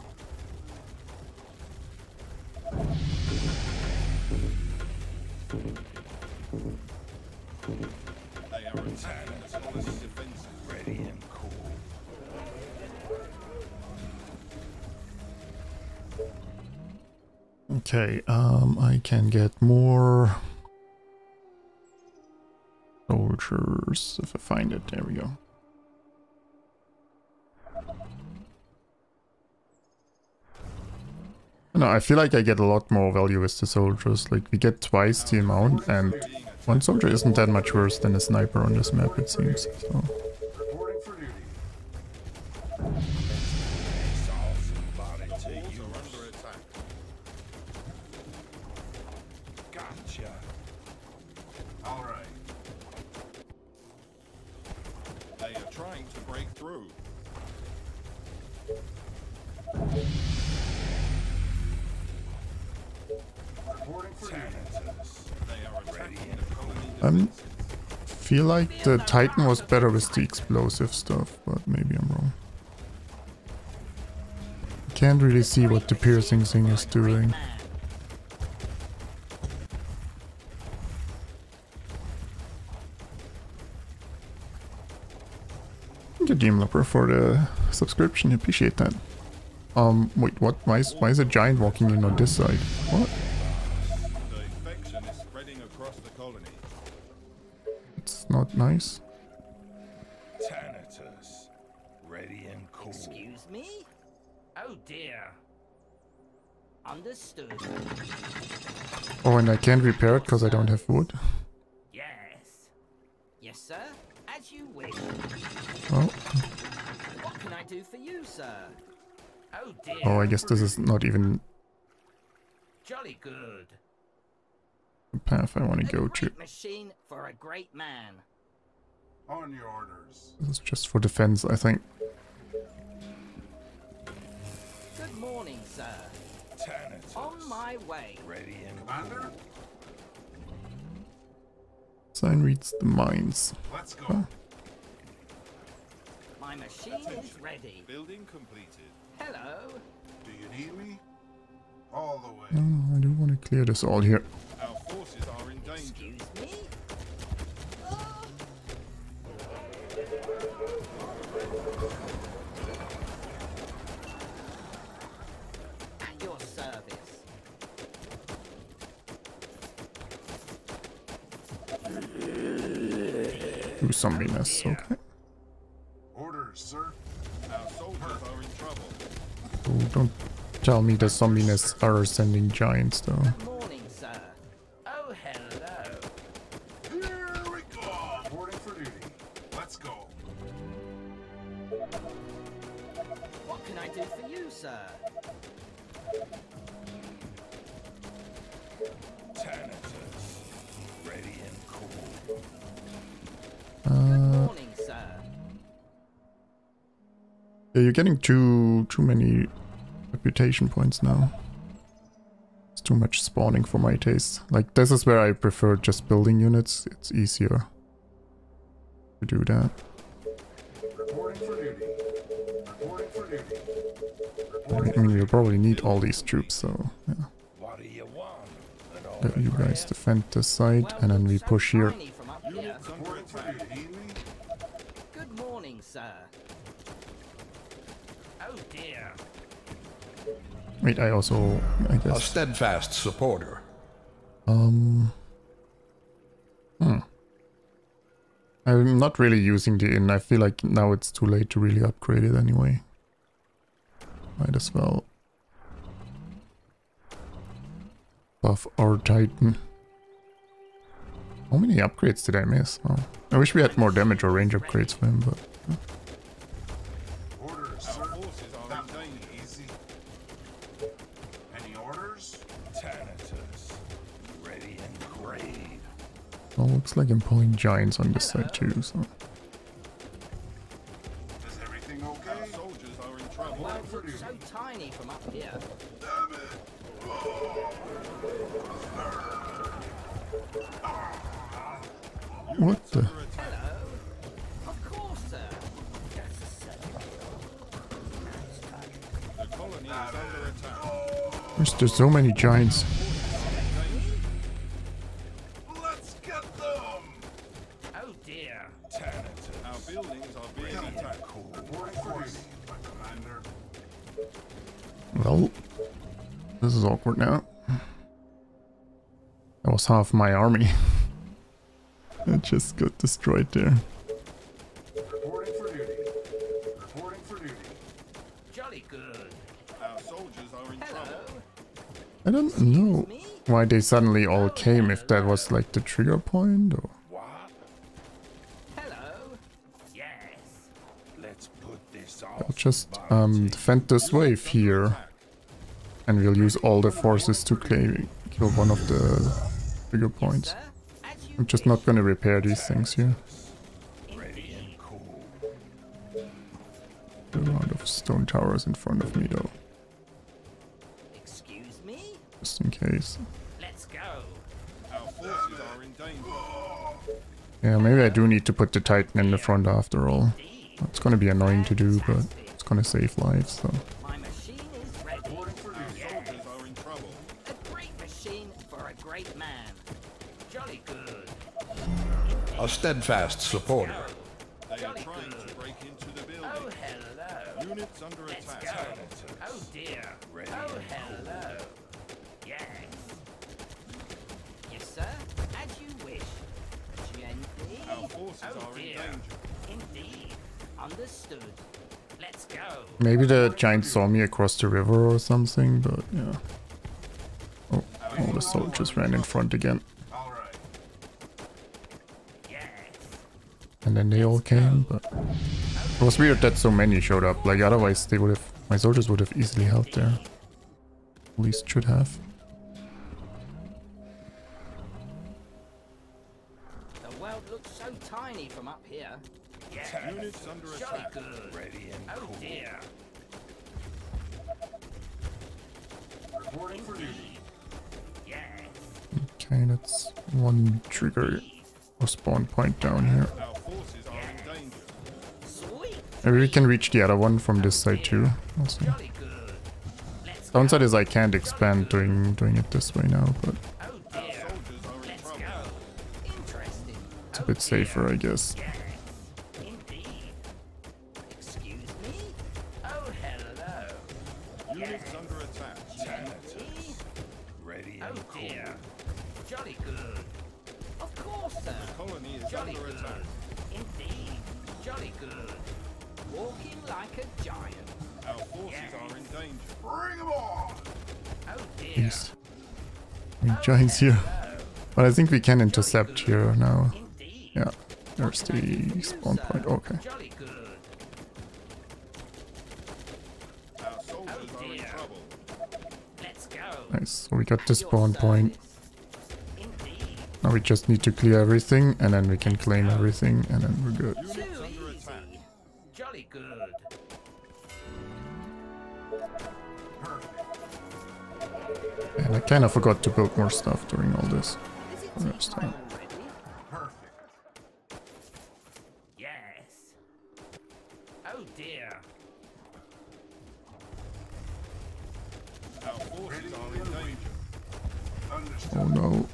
They are attacking the smallest defenses. Ready and cool. Okay, um, I can get more soldiers if I find it. There we go. No, I feel like I get a lot more value with the soldiers. Like, we get twice the amount, and one soldier isn't that much worse than a sniper on this map, it seems. So. I feel like the Titan was better with the explosive stuff, but maybe I'm wrong. Can't really see what the piercing thing is doing. Thank you, Deemlopper, for the subscription. Appreciate that. Um, wait, what? Why is, why is a giant walking in on this side? What? Not nice. Tanitus, ready and cool. Excuse me? Oh dear. Understood. Oh, and I can't repair it because I don't have wood. Yes. Yes, sir. As you wish. Oh. What can I do for you, sir? Oh dear. Oh, I guess this is not even jolly good. Path I want to go to. Machine for a great man. On your orders. This is just for defense, I think. Good morning, sir. Tanitus. On my way. Ready and commander. Sign reads the mines. Let's go. Huh? My machine Attention. Is ready. Building completed. Hello. Do you need me? All the way. No, I don't want to clear this all here. Our forces are in danger. Excuse me? Oh. At your service. Ooh, somebody missed, okay. Orders, sir. Our soldiers are in trouble. Oh, don't tell me the zombies are sending giants though. You're getting too too many reputation points now. It's too much spawning for my taste. Like, this is where I prefer just building units. It's easier to do that. Reporting for duty. Reporting for duty. Reporting I mean, you'll probably need all these troops, so yeah. What do you want? Let you guys defend this site, well, and then we so push here. here. Good morning, sir. Oh dear. Wait, I also, I guess. A steadfast supporter. Um. Hmm. I'm not really using the inn. I feel like now it's too late to really upgrade it anyway. Might as well buff our Titan. How many upgrades did I miss? Oh. I wish we had more damage or range upgrades for him, but. Huh. Well, looks like I'm pulling giants on this side too, so. Is everything okay? Soldiers are in trouble. So tiny from up here. Damn it. What the? Of course, sir. The colony is under attack. There's just so many giants. This is awkward now. That was half my army. I just got destroyed there. Reporting for duty. Reporting for duty. Jolly good. Our soldiers are in trouble. I don't know why they suddenly all came, if that was like the trigger point or. I'll just um, defend this wave here. And we'll use all the forces to claim, kill one of the bigger points. I'm just not gonna repair these things here. The round of stone towers in front of me though. Excuse me? Just in case. Let's go. Our forces are in danger. Yeah, maybe I do need to put the Titan in the front after all. It's gonna be annoying to do, but it's gonna save lives, so. A steadfast supporter. They are trying to break into the building. Oh, hello. Units under attack. Oh, dear. Oh, hello. Yes. Yes, sir. As you wish. Gently. Our forces are in danger. Indeed. Understood. Let's go. Maybe the giant saw me across the river or something, but yeah. Oh, all the soldiers ran in front again. And then they all came, but it was weird that so many showed up. Like, otherwise they would have, my soldiers would have easily helped there. At least should have. The world looks so tiny from up here. Yeah. Units under attack. Ready and oh cool. Dear. Reporting for duty. Yes. Okay, that's one trigger or spawn point down here. Maybe we can reach the other one from this side too. Also. Downside is I can't expand doing doing it this way now, but a bit safer, I guess. Giants here, but I think we can intercept here now. Yeah, there's the spawn point. Okay. Nice. So we got the spawn point. Now we just need to clear everything, and then we can claim everything, and then we're good. And I kind of forgot to build more stuff during all this. First time. Yes. Oh dear. Oh no.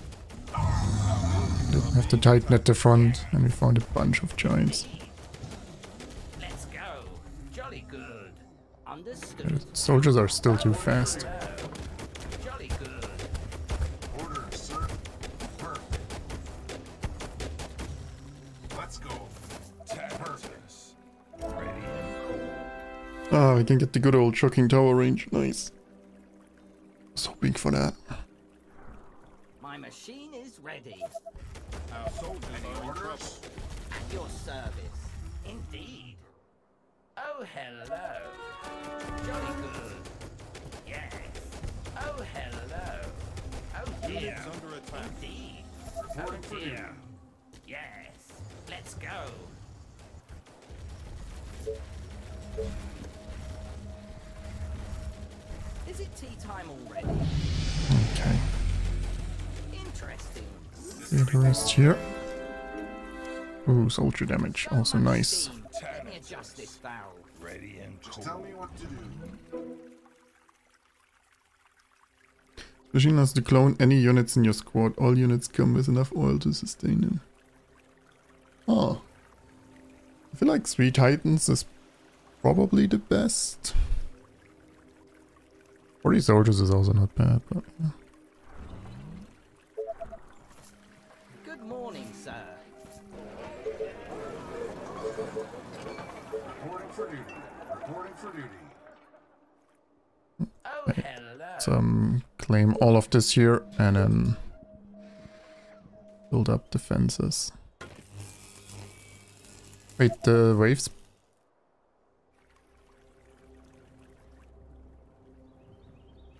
Didn't have to tighten at the front, and we found a bunch of giants. Let's go. Jolly good. Understood. The soldiers are still too fast. Ah, we can get the good old shocking tower range. Nice. Was hoping for that. My machine is ready. Our soldiers are in trouble. At your service, indeed. Oh hello. Jolly good. Yes. Oh hello. Oh dear. It's under attack. Indeed. Oh dear. Yes. Let's go. Is it tea time already? Okay. Interesting. Interest here. Ooh, soldier damage. Also nice. Let me adjust this barrel. Ready and cool. Tell me what to do. Machine has to clone any units in your squad. All units come with enough oil to sustain them. Oh. I feel like three titans is probably the best. forty soldiers is also not bad, but yeah. Good morning, sir. Reporting for duty. Reporting for duty. Oh, hello. Let's um, claim all of this here and then build up defenses. Wait, the waves.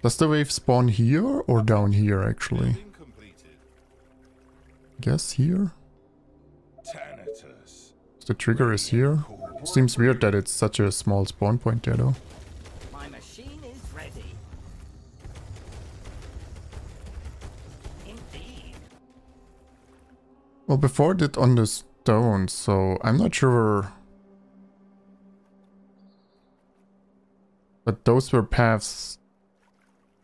Does the wave spawn here or down here, actually? Guess here? The trigger is here. Seems weird that it's such a small spawn point there, though. My machine is ready. Indeed. Well, before it did on the stone, so I'm not sure. But those were paths.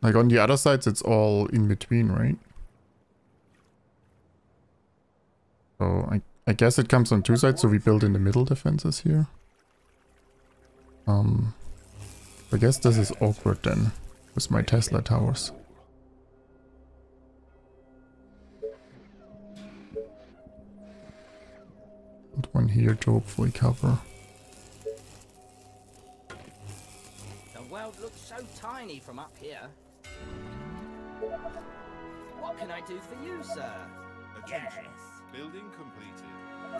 Like on the other sides, it's all in between, right? So I, I guess it comes on two sides, so we build in the middle defenses here. Um, I guess this is awkward then, with my Tesla towers. Put one here to hopefully cover. The world looks so tiny from up here. What can I do for you, sir? Attention. Yes. Building completed.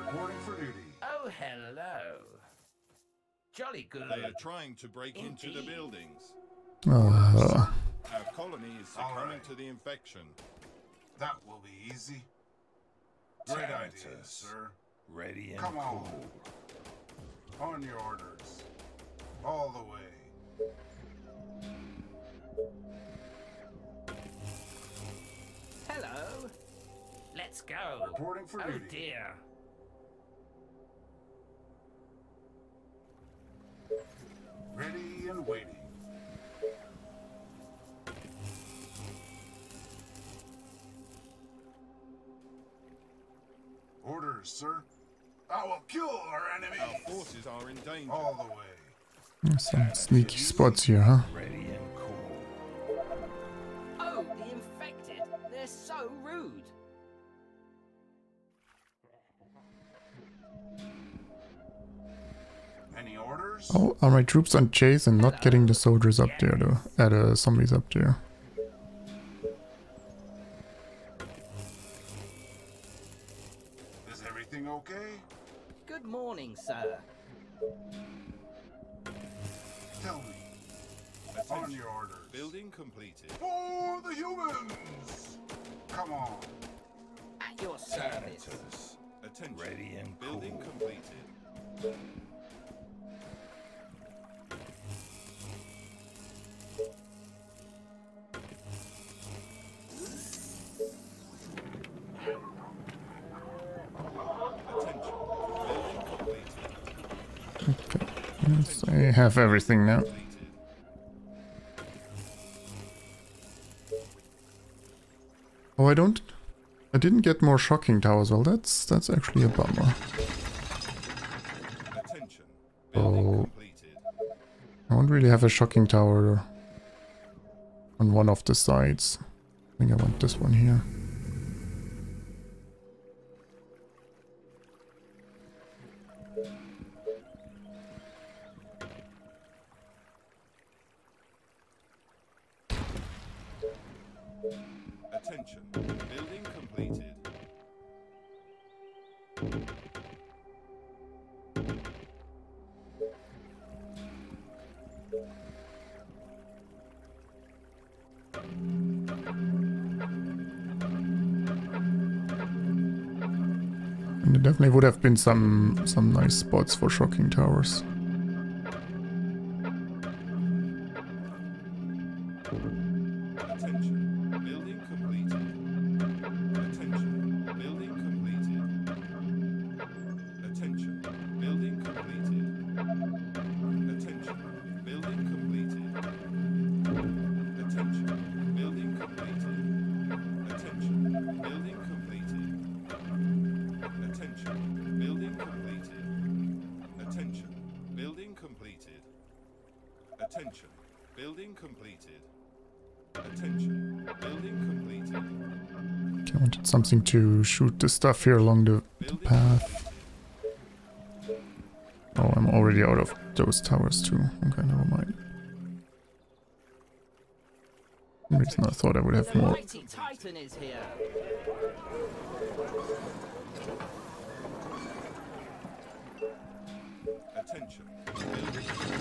Reporting for duty. Oh, hello. Jolly good. They are trying to break Indeed. into the buildings. Uh. Our colony is succumbing right. to the infection. That will be easy. Great idea, sir. Ready and Come cool. On. On your orders. All the way. Hello. Let's go. Reporting for oh duty. Dear. Ready and waiting. Orders. orders, sir. I will kill our enemies. Our forces are in danger. All the way. Some sneaky spots here, huh? Ready and cool. Oh, the infected. They're so rude. Any orders? Oh, are my troops on chase and not getting the soldiers up there, though? At uh, the zombies up there. Is everything okay? Good morning, sir. Tell me. It's on your orders. Building completed. For the humans! Come on. At your service. Sanitus. Attention. Ready and cool. Building completed. Okay, yes, I have everything now. Oh, I don't... I didn't get more shocking towers. Well, that's that's actually a bummer. Oh, I don't really have a shocking tower on one of the sides. I think I want this one here. Attention, building completed. And there definitely would have been some some nice spots for shocking towers. Attention, building completed. Attention, building completed. Okay, I wanted something to shoot the stuff here along the, the path. Oh, I'm already out of those towers too. Okay, never mind. For some reason I thought I would have more. Titan is here. Attention, building completed.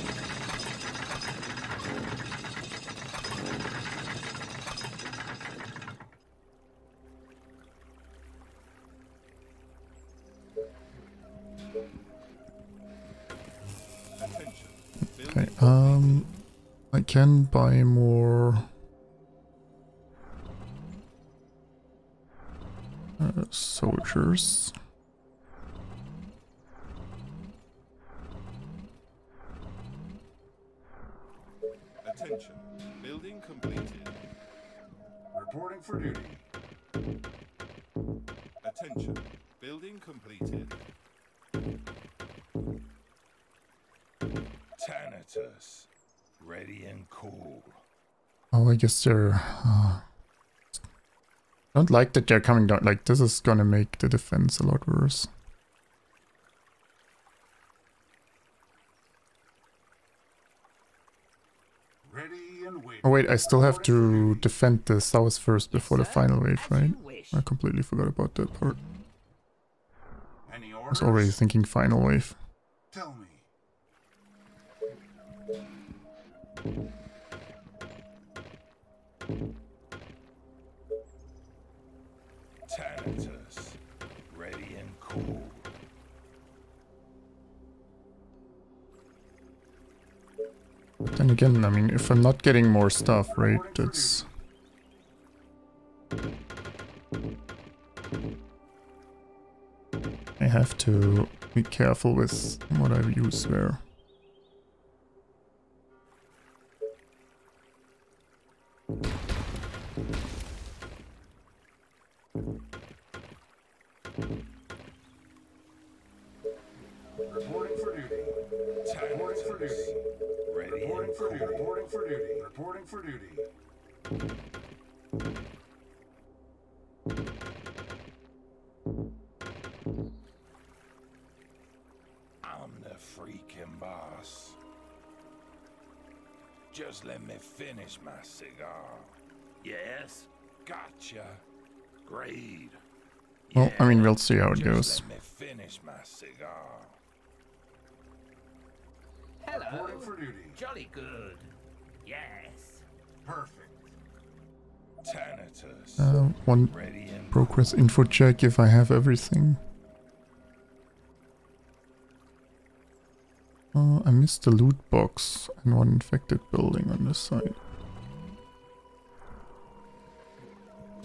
Okay, um, I can buy more uh, soldiers. Attention, building completed. Reporting for duty. Attention, building completed. Thanatos, ready and cool. Oh, I guess they're... Uh, don't like that they're coming down. Like, this is gonna make the defense a lot worse. Ready and wait. Oh wait, I still have to defend the south first before the final wave, right? I completely forgot about that part. I was already thinking final wave. Tell me. Thanatos, ready and cool. But then again, I mean, if I'm not getting more stuff, right, that's... I have to be careful with what I use there. Reporting for duty. Reporting for duty. Reporting for duty. Reporting for duty. Reporting for duty. Just let me finish my cigar. Yes. Gotcha. Great. Well, yeah. I mean, we'll see how it Just goes. Let me finish my cigar. Hello. Reporting for duty. Jolly good. Yes. Perfect. Tanitus. Uh, one progress info check if I have everything. Uh, I missed the loot box and one infected building on this side.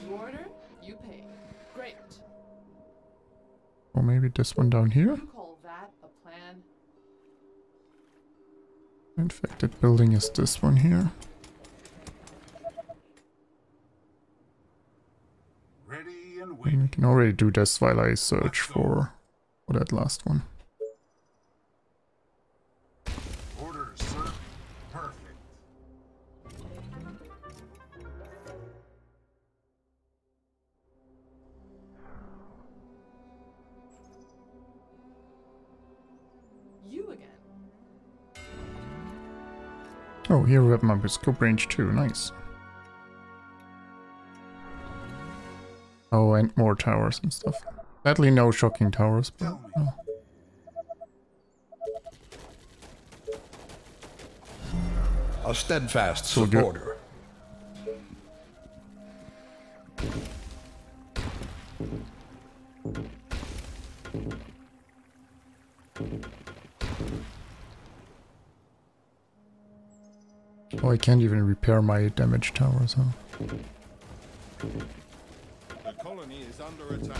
You order, you pay. Great. Or maybe this one down here? You call that a plan? Infected building is this one here. Ready and waiting. We can already do this while I search for, for that last one. Oh, here we have my scope range too, nice. Oh, and more towers and stuff. Sadly no shocking towers, but oh. A steadfast supporter. Oh, I can't even repair my damaged towers, huh? The colony is under attack.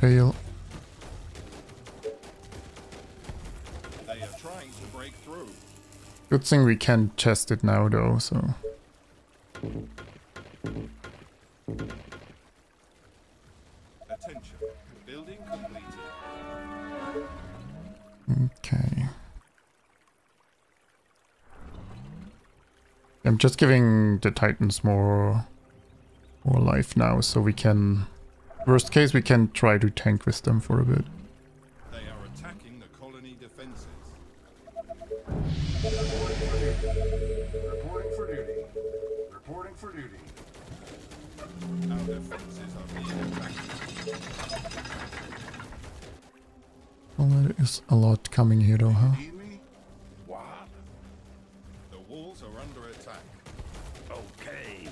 Fail. They are trying to break through. Good thing we can test it now though, so. Attention. Building completed. Okay. I'm just giving the Titans more more life now so we can. Worst case, we can try to tank with them for a bit. They are attacking the colony defenses. Reporting for duty. Reporting for duty. Reporting for duty. Our defenses are being attacked. Well, there is a lot coming here, though, huh? Wow. The walls are under attack. Okay.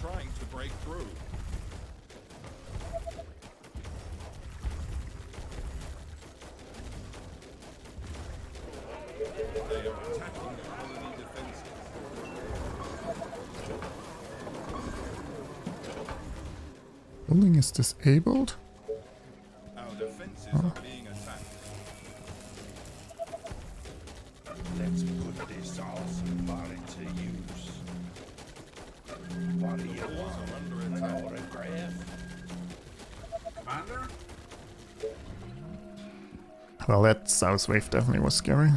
Trying to break through. They are attacking the colony defenses. Building is disabled. Our defenses oh. are being attacked. Let's put this awesome body to use. What do you want? An autograph? Commander? Well, that south wave definitely was scary.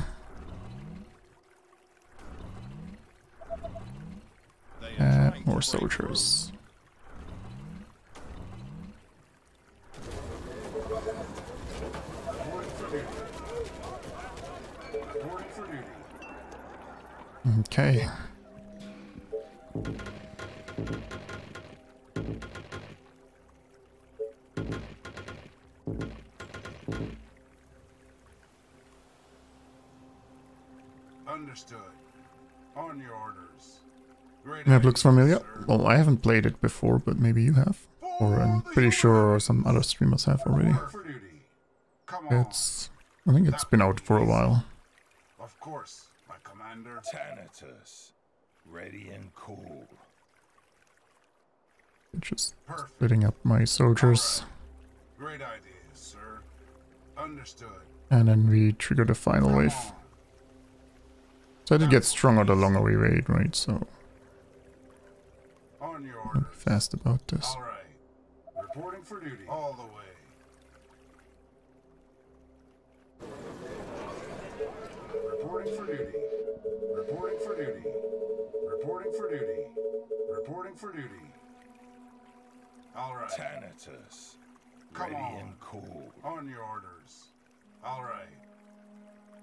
And more soldiers. Okay. Understood. On your orders. Great. Map looks familiar. Sir. Well, I haven't played it before, but maybe you have. Or I'm pretty sure some other streamers have already. It's... I think it's been out for a while. Of course, my commander. Thanatos, ready and cool. Just splitting up my soldiers. Great idea, sir. Understood. And then we trigger the final wave. So it gets stronger the longer we wait, right? So on your orders. Be fast about this. All right. Reporting for duty. All the way. Reporting for duty. Reporting for duty. Reporting for duty. Reporting for duty. All right. Thanatos. Come ready on. And cool. On your orders. All right.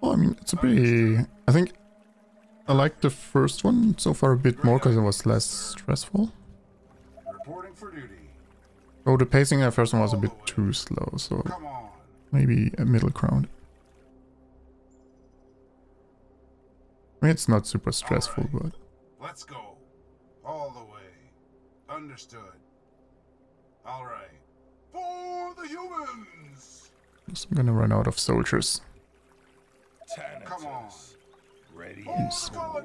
Well, I mean, it's a pretty... I think I like the first one so far a bit more because it was less stressful. Reporting for duty. Oh, the pacing in the first one was a bit too slow, so maybe a middle ground. I mean, it's not super stressful, right. But let's go all the way. Understood. All right. For the humans. So I'm gonna run out of soldiers. Thanatos. Come on. Ready and cool.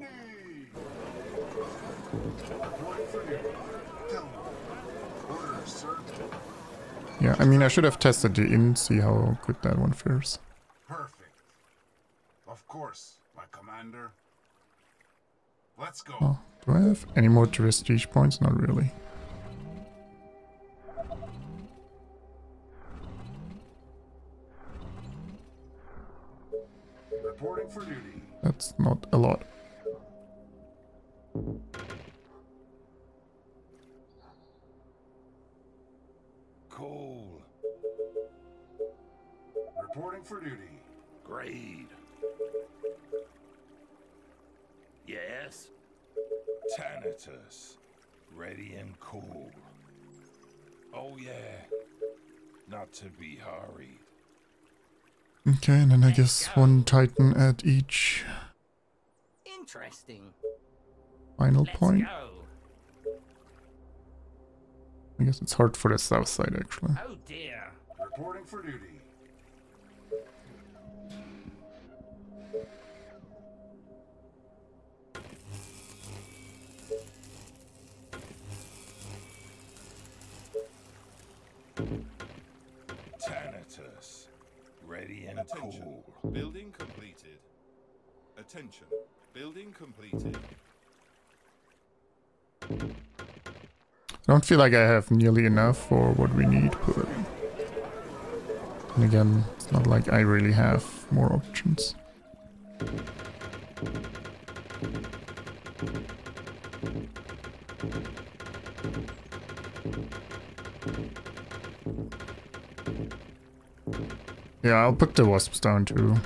Yeah, I mean, I should have tested the inn, see how good that one fares. Perfect. Of course, my commander. Let's go. Oh, do I have any more prestige points? Not really. Reporting for duty. That's not a lot. Cool. Reporting for duty. Grade. Yes. Thanatos. Ready and cool. Oh yeah. Not to be hurried. Okay, and then I guess one Titan at each Interesting. final Let's point. Go. I guess it's hard for the south side, actually. Oh dear. Reporting for duty. Thanatos. Ready and Attention. Cool. Building completed. Attention. Building completed. I don't feel like I have nearly enough for what we need, but... And again, it's not like I really have more options. Yeah, I'll put the wasps down too.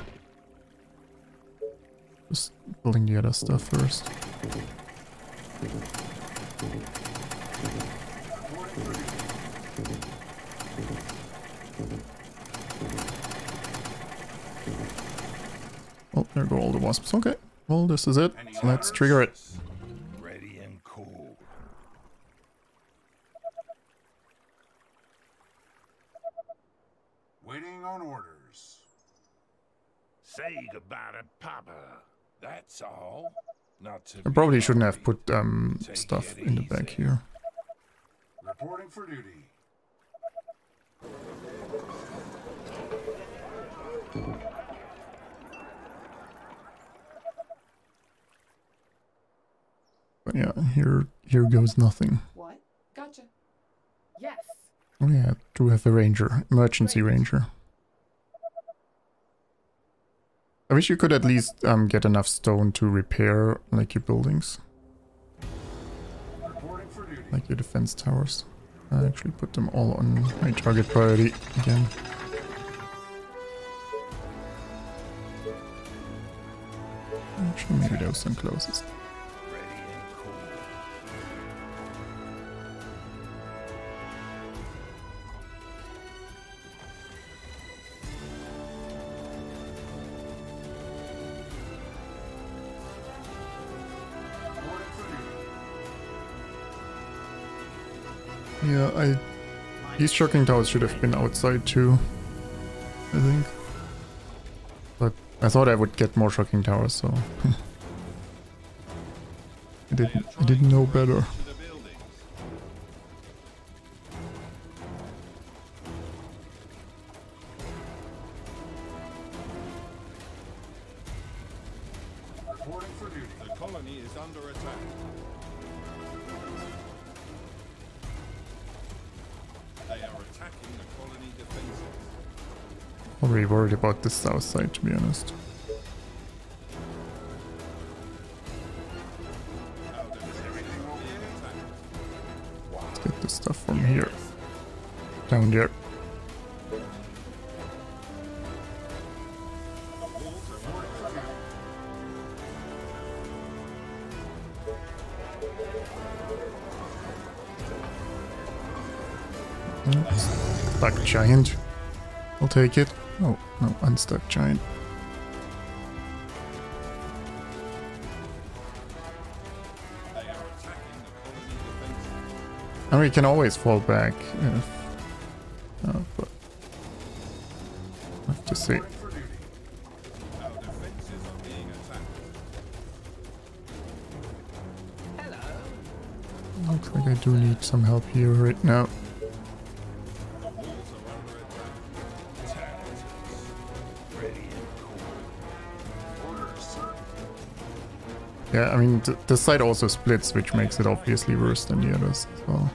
Just building the other stuff first. Oh, there go all the wasps. Okay. Well, this is it. Let's trigger it. Ready and cool. Waiting on orders. Say goodbye to Papa. That's all. Not to I probably shouldn't have put um stuff in the back here. Reporting for duty. But yeah, here here goes nothing. What? Gotcha. Yes. Oh yeah, I do have a ranger, emergency ranger. I wish you could at least um, get enough stone to repair like your buildings, like your defense towers. I actually put them all on high target priority again. Actually, maybe that was the closest. Yeah, I... These shocking towers should have been outside too, I think. But I thought I would get more shocking towers, so... I didn't, I didn't know better. About the south side, to be honest. Let's get this stuff from here. Down there. Black giant. I'll take it. Oh, no, unstuck giant. And we can always fall back if... Oh, but... I have to see. Looks like I do need some help here right now. Yeah, I mean, th the side also splits, which makes it obviously worse than the others as well.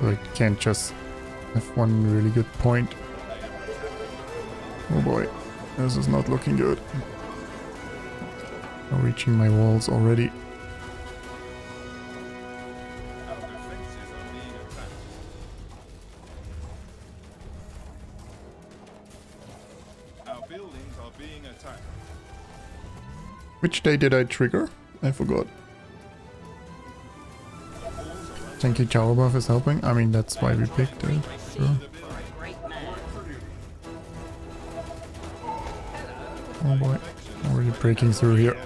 So I can't just have one really good point. Oh boy, this is not looking good. I'm reaching my walls already. Which day did I trigger? I forgot. Tanky tower buff is helping. I mean, that's why we picked it. Sure. Oh boy, already breaking through here.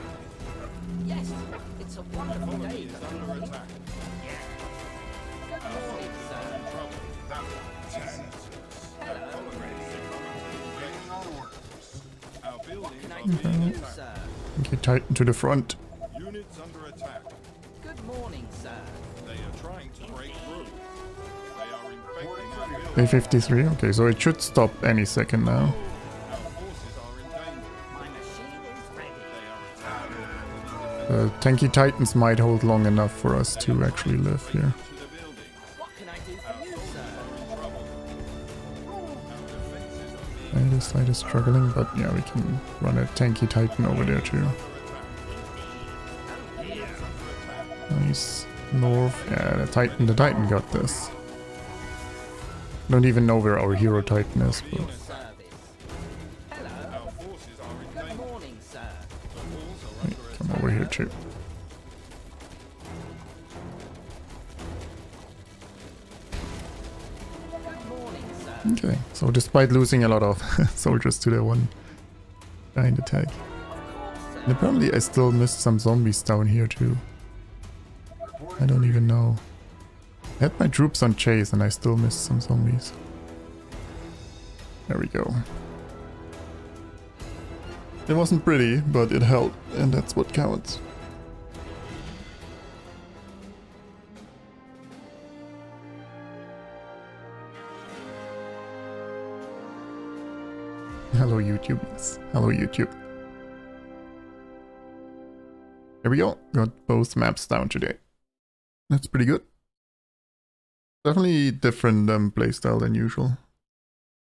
Titan to the front. Units under attack. Good morning, sir. They are trying to break through. They are invading. Day fifty-three. Okay, so it should stop any second now. Our forces are in danger. My machine is ready. They are attacking. The tanky titans might hold long enough for us to actually live here. What can I do for you, sir? And this side is struggling, but yeah, we can run a tanky titan over there too. Nice. North. Yeah, the Titan. The Titan got this. Don't even know where our hero Titan is, but... Wait, come over here too. Okay, so despite losing a lot of soldiers to their one giant attack. And apparently I still missed some zombies down here too. I don't even know. I had my troops on chase and I still missed some zombies. There we go. It wasn't pretty, but it held, and that's what counts. Hello YouTube, yes. Hello YouTube. There we go. Got both maps down today. That's pretty good. Definitely different um, playstyle than usual.